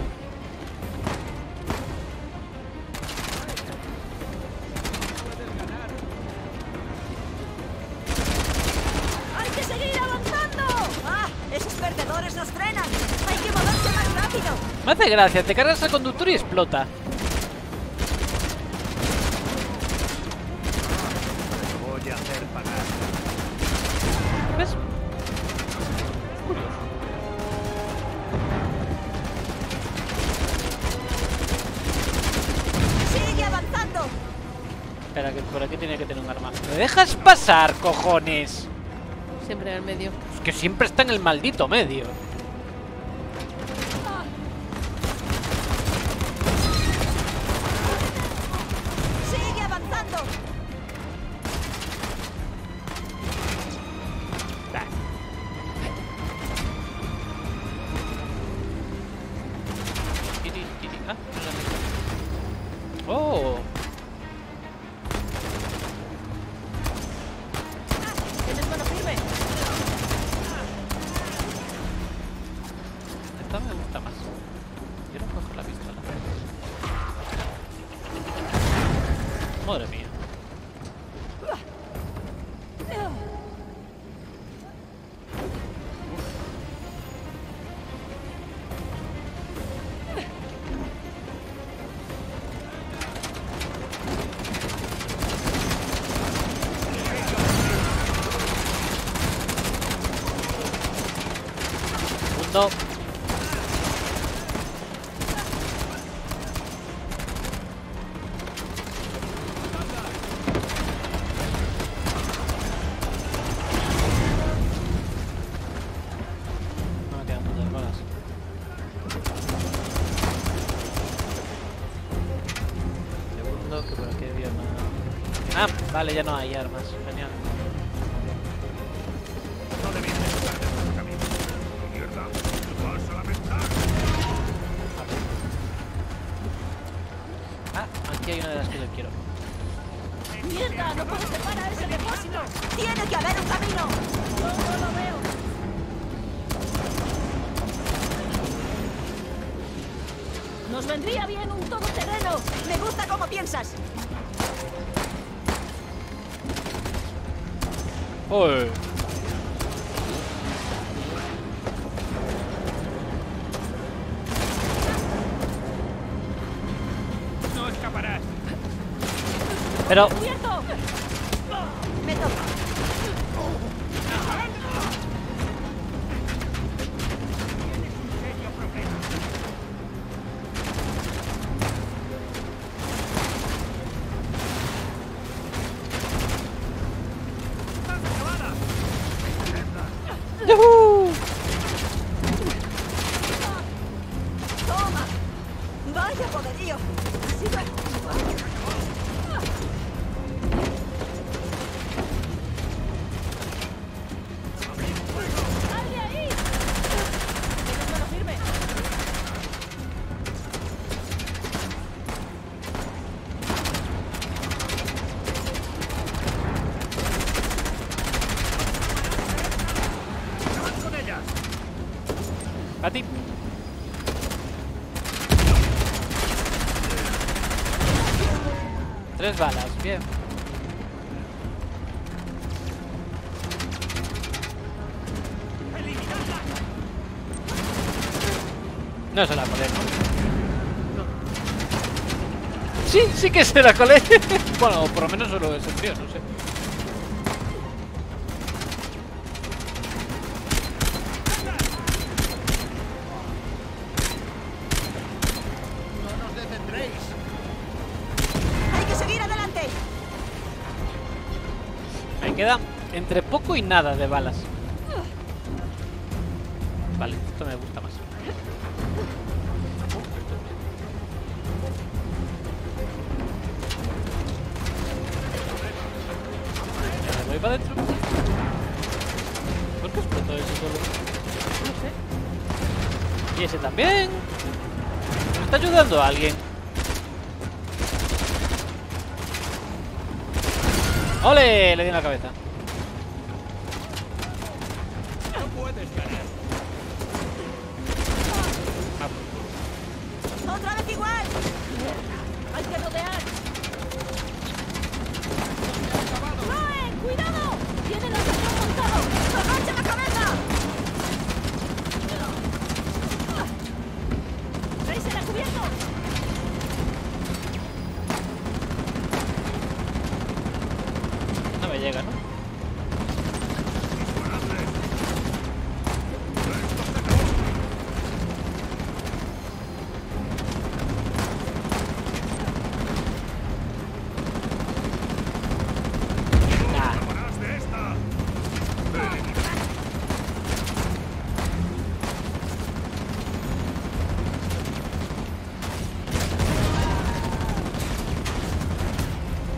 ¡Hay que seguir avanzando! ¡Ah! ¡Esos perdedores nos frenan! ¡Hay que moverse más rápido! Me hace gracia, te cargas al conductor y explota. ¡Dejas pasar, cojones! Siempre en el medio. Es que siempre está en el maldito medio. ¡Sigue avanzando! ¡Oh! Vale, ya no hay armas. Genial. No debías estar de nuestro camino. Mierda, vas a lamentar. Ah, aquí hay una de las que yo quiero. ¡Mierda! ¡No puedo escapar a ese depósito! ¡Tiene que haber un camino! ¡No lo veo! ¡Nos vendría bien un todoterreno! ¡Me gusta cómo piensas! ¡Oye! ¡No escaparás! Pero... ¡me toca! Balas, bien. No se la colé. Sí, sí que se la colé. Bueno, por lo menos solo es el frío, no sé. Entre poco y nada de balas. Vale, esto me gusta más. ¿Me voy para adentro? ¿Por qué explotó ese solo? No sé. ¿Y ese también? ¿Me está ayudando a alguien? ¡Ole! Le di en la cabeza.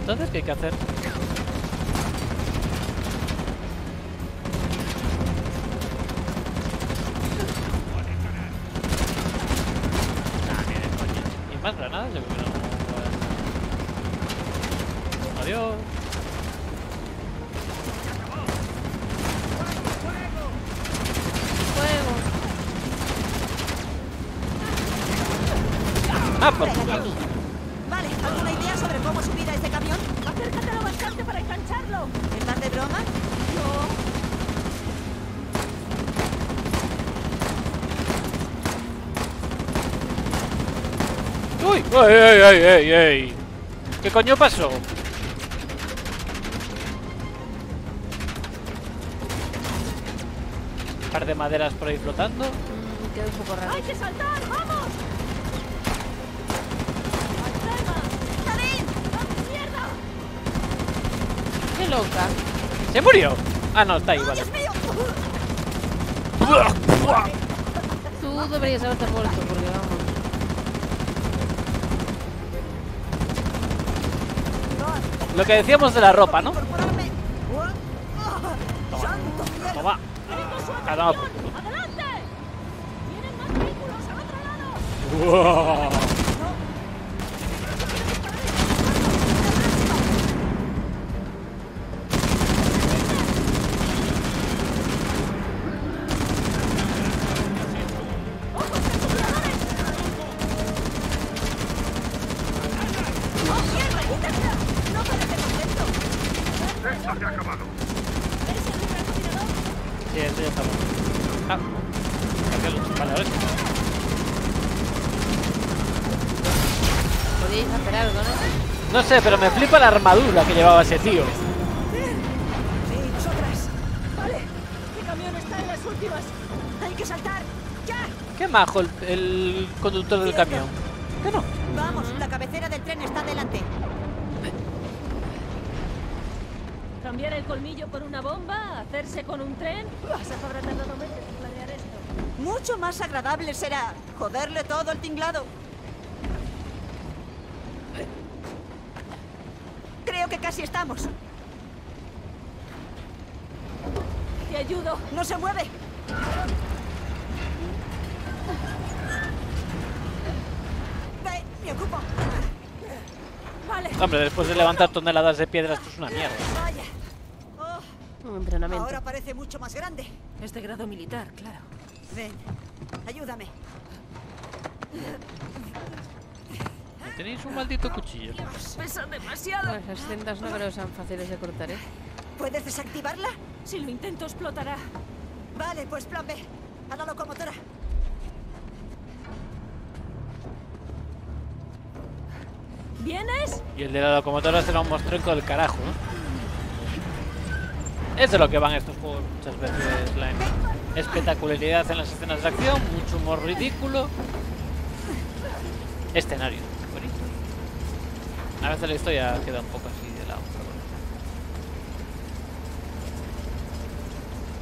Entonces, ¿qué hay que hacer? Y más granadas, yo creo que no. Adiós. ¡Fuego! ¡Ah, por favor! ¡Ey, ey, ey, ey, ey! ¿Qué coño pasó? Un par de maderas por ahí flotando. Queda un poco raro. ¡Hay que saltar! ¡Vamos! ¡Nadine! ¡A mierda! ¡Qué loca! ¿Se murió? Ah, no, está ahí, vale. Tú deberías haberte muerto, porque vamos. Lo que decíamos de la ropa, ¿no? Toma. Toma. ¡Wow! cosa se ha acabado. ¿Eres el francotirador? Sí, eso ya está bueno. Ah, vale, ahora sí. ¿Podéis hacer algo, no? No sé, pero me flipa la armadura que llevaba ese tío. Qué majo el conductor del camión. ¿Qué no? Vamos, la cabecera del tren está delante. Cambiar el colmillo por una bomba, hacerse con un tren. Vas a haber tardado meses en planear esto. Mucho más agradable será joderle todo el tinglado. Creo que casi estamos. Te ayudo. No se mueve. Me ocupo. Vale. Hombre, después de levantar toneladas de piedras, esto es una mierda. Vaya. Oh. Un entrenamiento. Ahora parece mucho más grande. Es de grado militar, claro. Ven, ayúdame. Tenéis un maldito cuchillo. Pesa demasiado. Esas cintas no creo sean fáciles de cortar, ¿eh? ¿Puedes desactivarla? Si lo intento, explotará. Vale, pues plan B. A la locomotora. ¿Vienes? Y el de la locomotora será un monstruo del carajo, ¿no? Eso es lo que van estos juegos muchas veces. La espectacularidad en las escenas de acción, mucho humor ridículo. Escenario, bonito. A veces la historia queda un poco así de lado.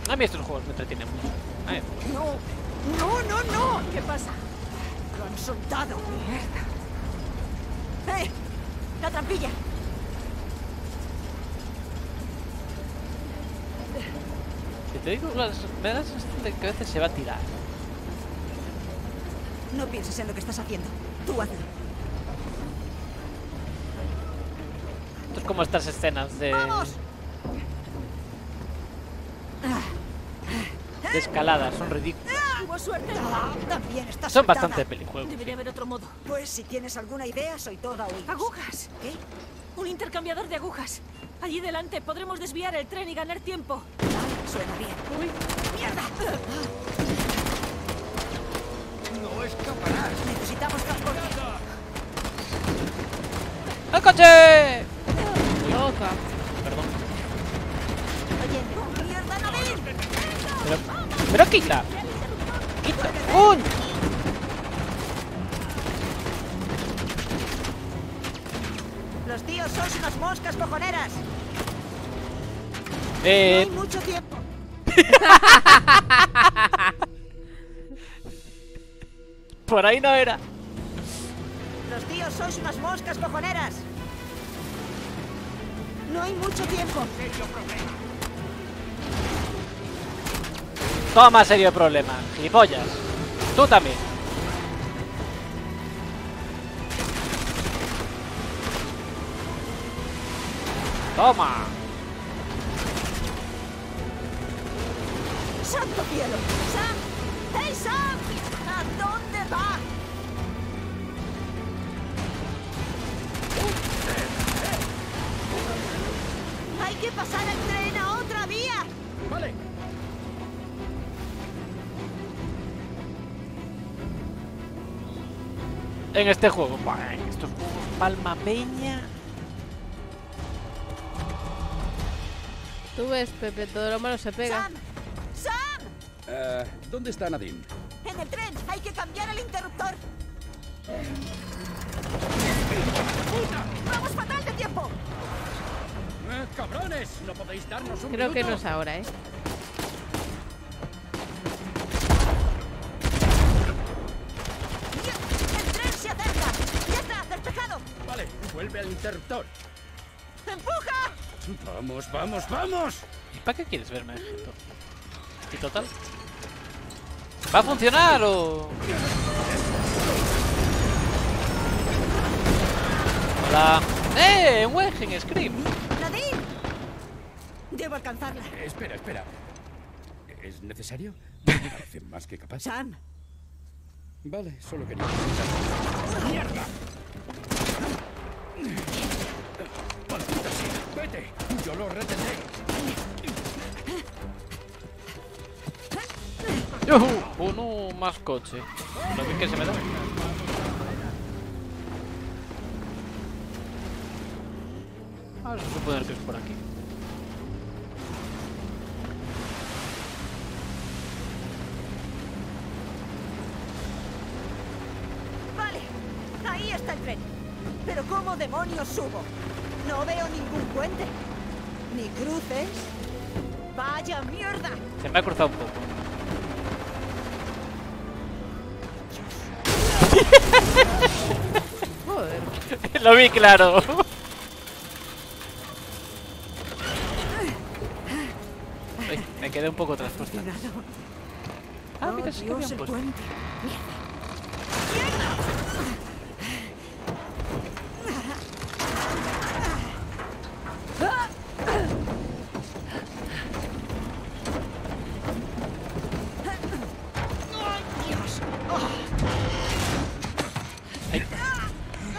A mí estos juegos me entretienen mucho. A mí. No. ¿Qué pasa? Lo han soltado, mierda. ¡Eh! ¡La trampilla! Si te digo, me das bastante que a veces se va a tirar. No pienses en lo que estás haciendo. Tú hazlo. Esto es como estas escenas de... ¡Vamos! De escalada, son ridículas. Son bastante pelijuegos. Debería haber otro modo. Pues si tienes alguna idea, soy toda oídos. Agujas. ¿Qué? Un intercambiador de agujas. Allí delante podremos desviar el tren y ganar tiempo. Suena bien. Uy. ¡Mierda! No escaparás. Necesitamos transporte. ¡El coche! Loca. Perdón. Oye, mierda, no ven. Pero quita. ¡Un! Los tíos sois unas moscas cojoneras. No hay mucho tiempo. Por ahí no era. Los tíos sois unas moscas cojoneras. No hay mucho tiempo. Serio problema. Toma, serio problema, gilipollas. Tú también. Toma. ¡Santo cielo! ¡Sam! ¡Hey, Sam! ¿A dónde va? Hay que pasar el tren a otra vía. Vale. En este juego, estos juegos palma peña. Tú ves, Pepe, todo lo malo se pega. ¡Sam! ¡Sam! ¿Dónde está Nadine? En el tren, hay que cambiar el interruptor. ¡Puta! ¡Vamos fatal de tiempo! ¡Cabrones! ¿No podéis darnos un minuto? Creo que no es ahora, ¿eh? Vuelve al interruptor. ¡Empuja! ¡Vamos, vamos, vamos! ¿Y para qué quieres verme? ¿Y total? ¿Va a funcionar o...? ¡Hola! ¡Un Wedding Scream! ¡Nadine! Debo alcanzarla. Espera. ¿Es necesario? Parece más que capaz. ¡Sam! Vale, solo quería... ¡Mierda! ¡Maldita sea! ¡Vete! Yo lo retendré. Uno más coche. Lo bien que se me da. Vamos a suponer que es por aquí. Vale, ahí está el tren. Pero ¿cómo demonios subo? No veo ningún puente. Ni cruces. Vaya mierda. Se me ha cruzado un poco. Joder. Lo vi claro. Ay, me quedé un poco traspuesta. Ah, mira, sí que había un puente.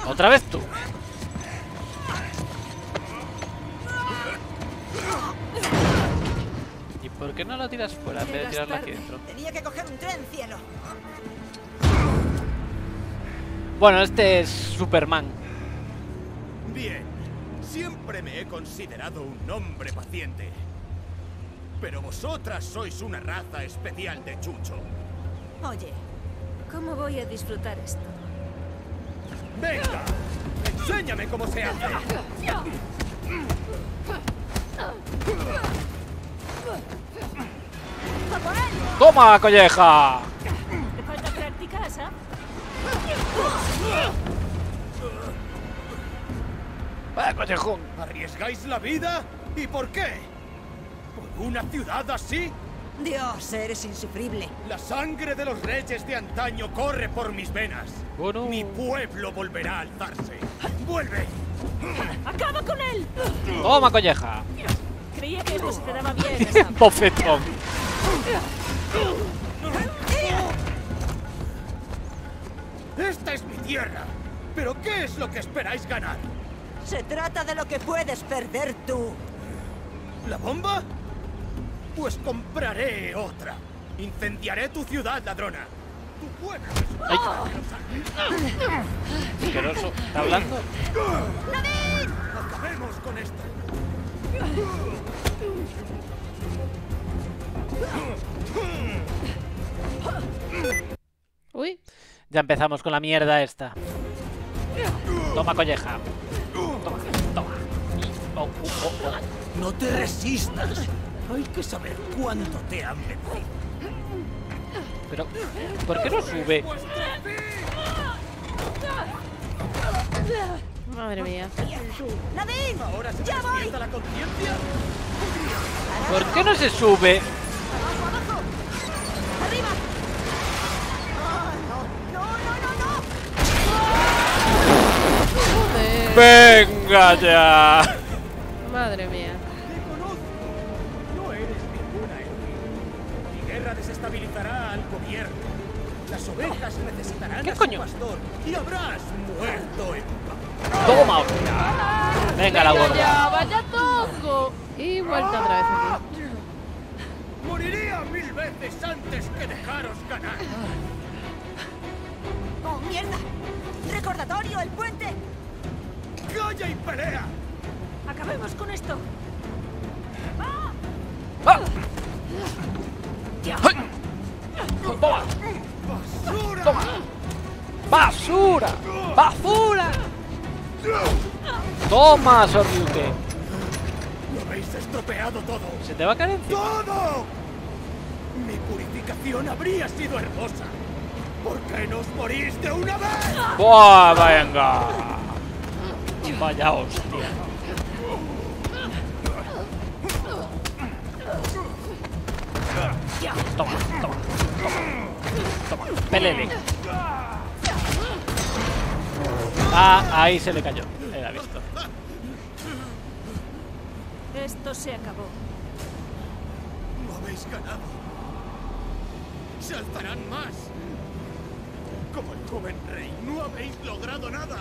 Otra vez tú. ¿Y por qué no la tiras fuera en vez de tirarla aquí dentro? Tenía que coger un tren, cielo. Bueno, este es Superman. Bien. Siempre me he considerado un hombre paciente. Pero vosotras sois una raza especial de chucho. Oye, ¿cómo voy a disfrutar esto? ¡Venga! ¡Enséñame cómo se hace! ¡Toma, colleja! ¿Te falta práctica, Asav? ¡Vaya, collejón! ¿Arriesgáis la vida? ¿Y por qué? ¿Por una ciudad así? Dios, eres insufrible. La sangre de los reyes de antaño corre por mis venas. Bueno. Mi pueblo volverá a alzarse. ¡Vuelve! ¡Acaba con él! ¡Toma, colleja! Creía que esto se te daba bien. ¡Bofetón! Esta es mi tierra. ¿Pero qué es lo que esperáis ganar? Se trata de lo que puedes perder tú. ¿La bomba? Pues compraré otra. Incendiaré tu ciudad, ladrona. Tu pueblo es... ¡Ay! Asqueroso. ¿Está hablando? ¡Nadine! ¡Acabemos con esto! Uy. Ya empezamos con la mierda esta. Toma, colleja. Toma, toma. Oh, oh, oh. No te resistas. Hay que saber cuánto te han metido. Pero, ¿por qué no sube? Madre mía. ¡Nadine! ¿Ahora se ya voy! La conciencia. ¿Por qué no se sube? ¡Abajo, abajo! ¡Arriba! Oh, ¡no, no, no, no! ¡Joder! ¡Venga ya! Madre mía. Desestabilizará al gobierno. Las ovejas necesitarán a su pastor y habrás muerto en paz. Toma, hostia. Venga la gorda. Ya, vaya tongo. Y vuelta otra vez aquí. Moriría 1000 veces antes que dejaros ganar. Oh, mierda. Recordatorio, el puente. Calla y pelea. Acabemos con esto. ¡Ah! ¡Ah! ¡Toma! ¡Toma! ¡Basura! ¡Basura! ¡Toma, Soryuke! ¡Lo habéis estropeado todo! ¡Se te va a caer encima! ¡Todo! Mi purificación habría sido hermosa. ¿Por qué no os morís de una vez? ¡Buah, venga! ¡Vaya hostia! Toma, toma, toma, toma, pelele. Ah, ahí se le cayó. Era visto. Esto se acabó. No habéis ganado. Saltarán más. Como el joven rey, no habéis logrado nada.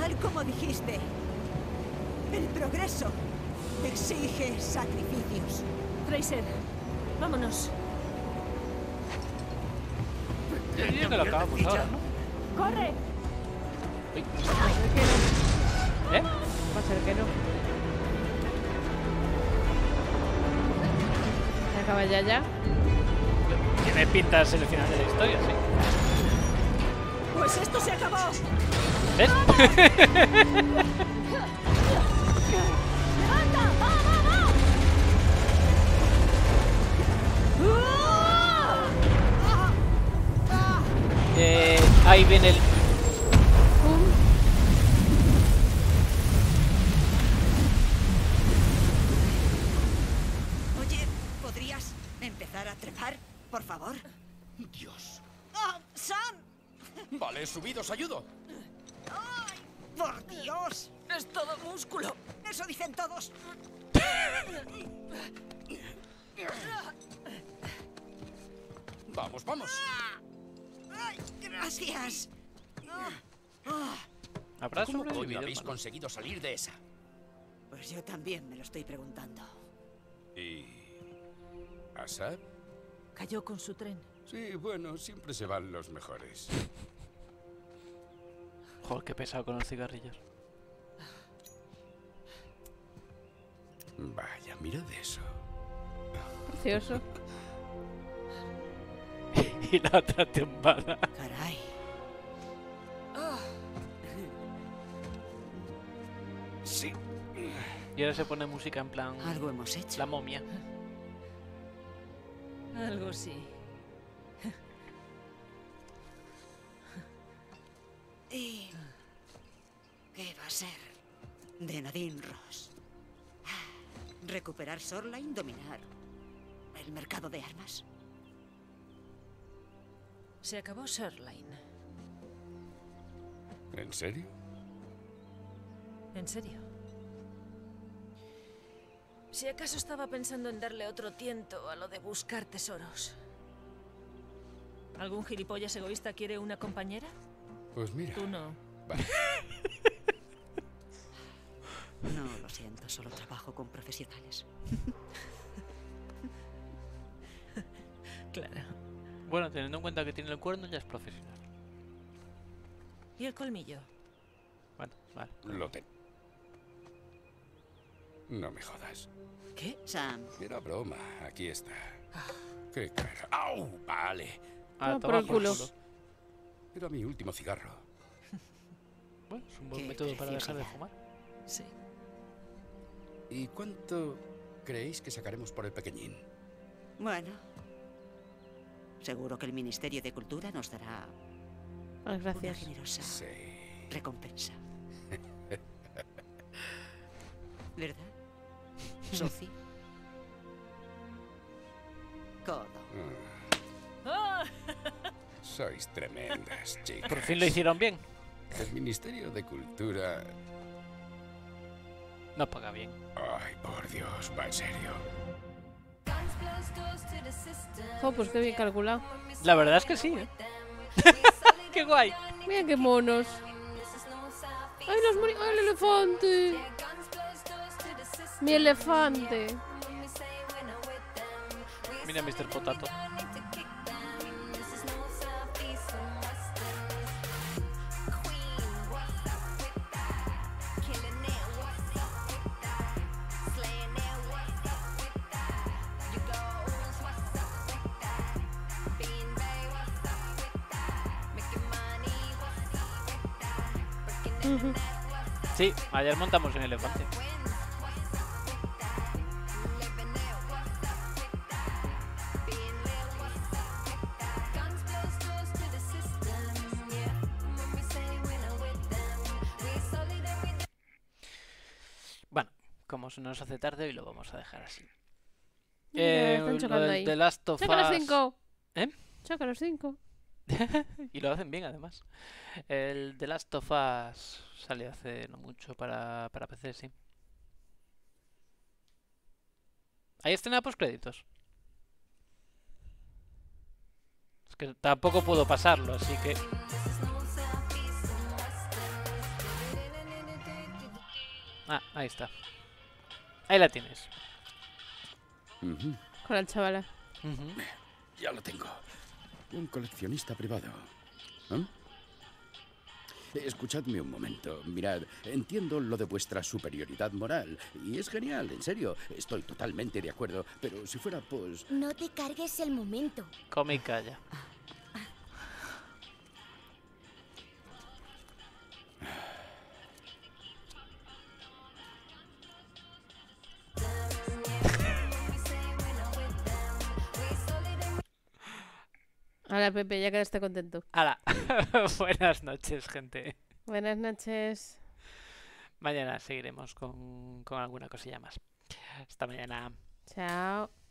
Tal como dijiste, el progreso exige sacrificios. Tracer, vámonos. Yo que lo acabamos ahora, ¿no? ¡Corre! Uy. ¿Eh? Va a ser que no. ¿Se acaba ya? Tiene pinta de ser el final de la historia, sí. Pues esto se acabó. ¿Ves? Ahí viene el... Oye, ¿podrías empezar a trepar, por favor? Dios. ¡Oh, Sam! Vale, subido, os ayudo. ¡Ay, por Dios! Es todo músculo. Eso dicen todos. Vamos, vamos. Ay, gracias. ¿Habrá sobrevivido? ¿Habéis conseguido salir de esa? Pues yo también me lo estoy preguntando. ¿Y Asav? Cayó con su tren. Sí, bueno, siempre se van los mejores. Joder, qué pesado con los cigarrillos. Vaya, mirad eso. Precioso. Y la otra tempada. Caray. Oh. Sí. Y ahora se pone música en plan... Algo hemos hecho. La momia. Algo sí. ¿Y qué va a ser de Nadine Ross? Recuperar Shoreline, dominar el mercado de armas. Se acabó Shoreline. ¿En serio? ¿En serio? Si acaso estaba pensando en darle otro tiento a lo de buscar tesoros. ¿Algún gilipollas egoísta quiere una compañera? Pues mira... Tú no. Vale. No, lo siento, solo trabajo con profesionales. Claro. Bueno, teniendo en cuenta que tiene el cuerno, ya es profesional. ¿Y el colmillo? Bueno, vale. Lo tengo. No me jodas. ¿Qué, Sam? Era broma, aquí está. ¡Qué cara! ¡Au! Vale. Ah, toma por culo. Era mi último cigarro. Bueno, es un buen método para dejar de fumar. Sí. ¿Y cuánto creéis que sacaremos por el pequeñín? Bueno... Seguro que el Ministerio de Cultura nos dará una generosa recompensa. ¿Verdad, Sophie? Codo. Sois tremendas, chicas. Por fin lo hicieron bien. El Ministerio de Cultura... No paga bien. Ay, por Dios, va en serio. Oh, pues qué bien calculado. La verdad es que sí, ¿eh? ¡Qué guay! Mira qué monos. ¡Ay, los monos! ¡Ay, el elefante! ¡Mi elefante! Mira Mr. Potato. Sí, ayer montamos en el elefante. Bueno, como se nos hace tarde, hoy lo vamos a dejar así. Están chocando ahí. The Last of Us. ¡Choca los 5! ¿Eh? ¡Choca los 5! Y lo hacen bien, además. El The Last of Us salió hace no mucho para PC, sí. Ahí escena postcréditos. Es que tampoco puedo pasarlo, así que... Ah, ahí está. Ahí la tienes. Con la chavala. Ya lo tengo. Un coleccionista privado. ¿Eh? Escuchadme un momento. Mirad, entiendo lo de vuestra superioridad moral. Y es genial, en serio. Estoy totalmente de acuerdo. Pero si fuera, pues... No te cargues el momento. Come y calla. Hola, Pepe, ya que está contento. Hola. Buenas noches, gente. Buenas noches. Mañana seguiremos con alguna cosilla más. Hasta mañana. Chao.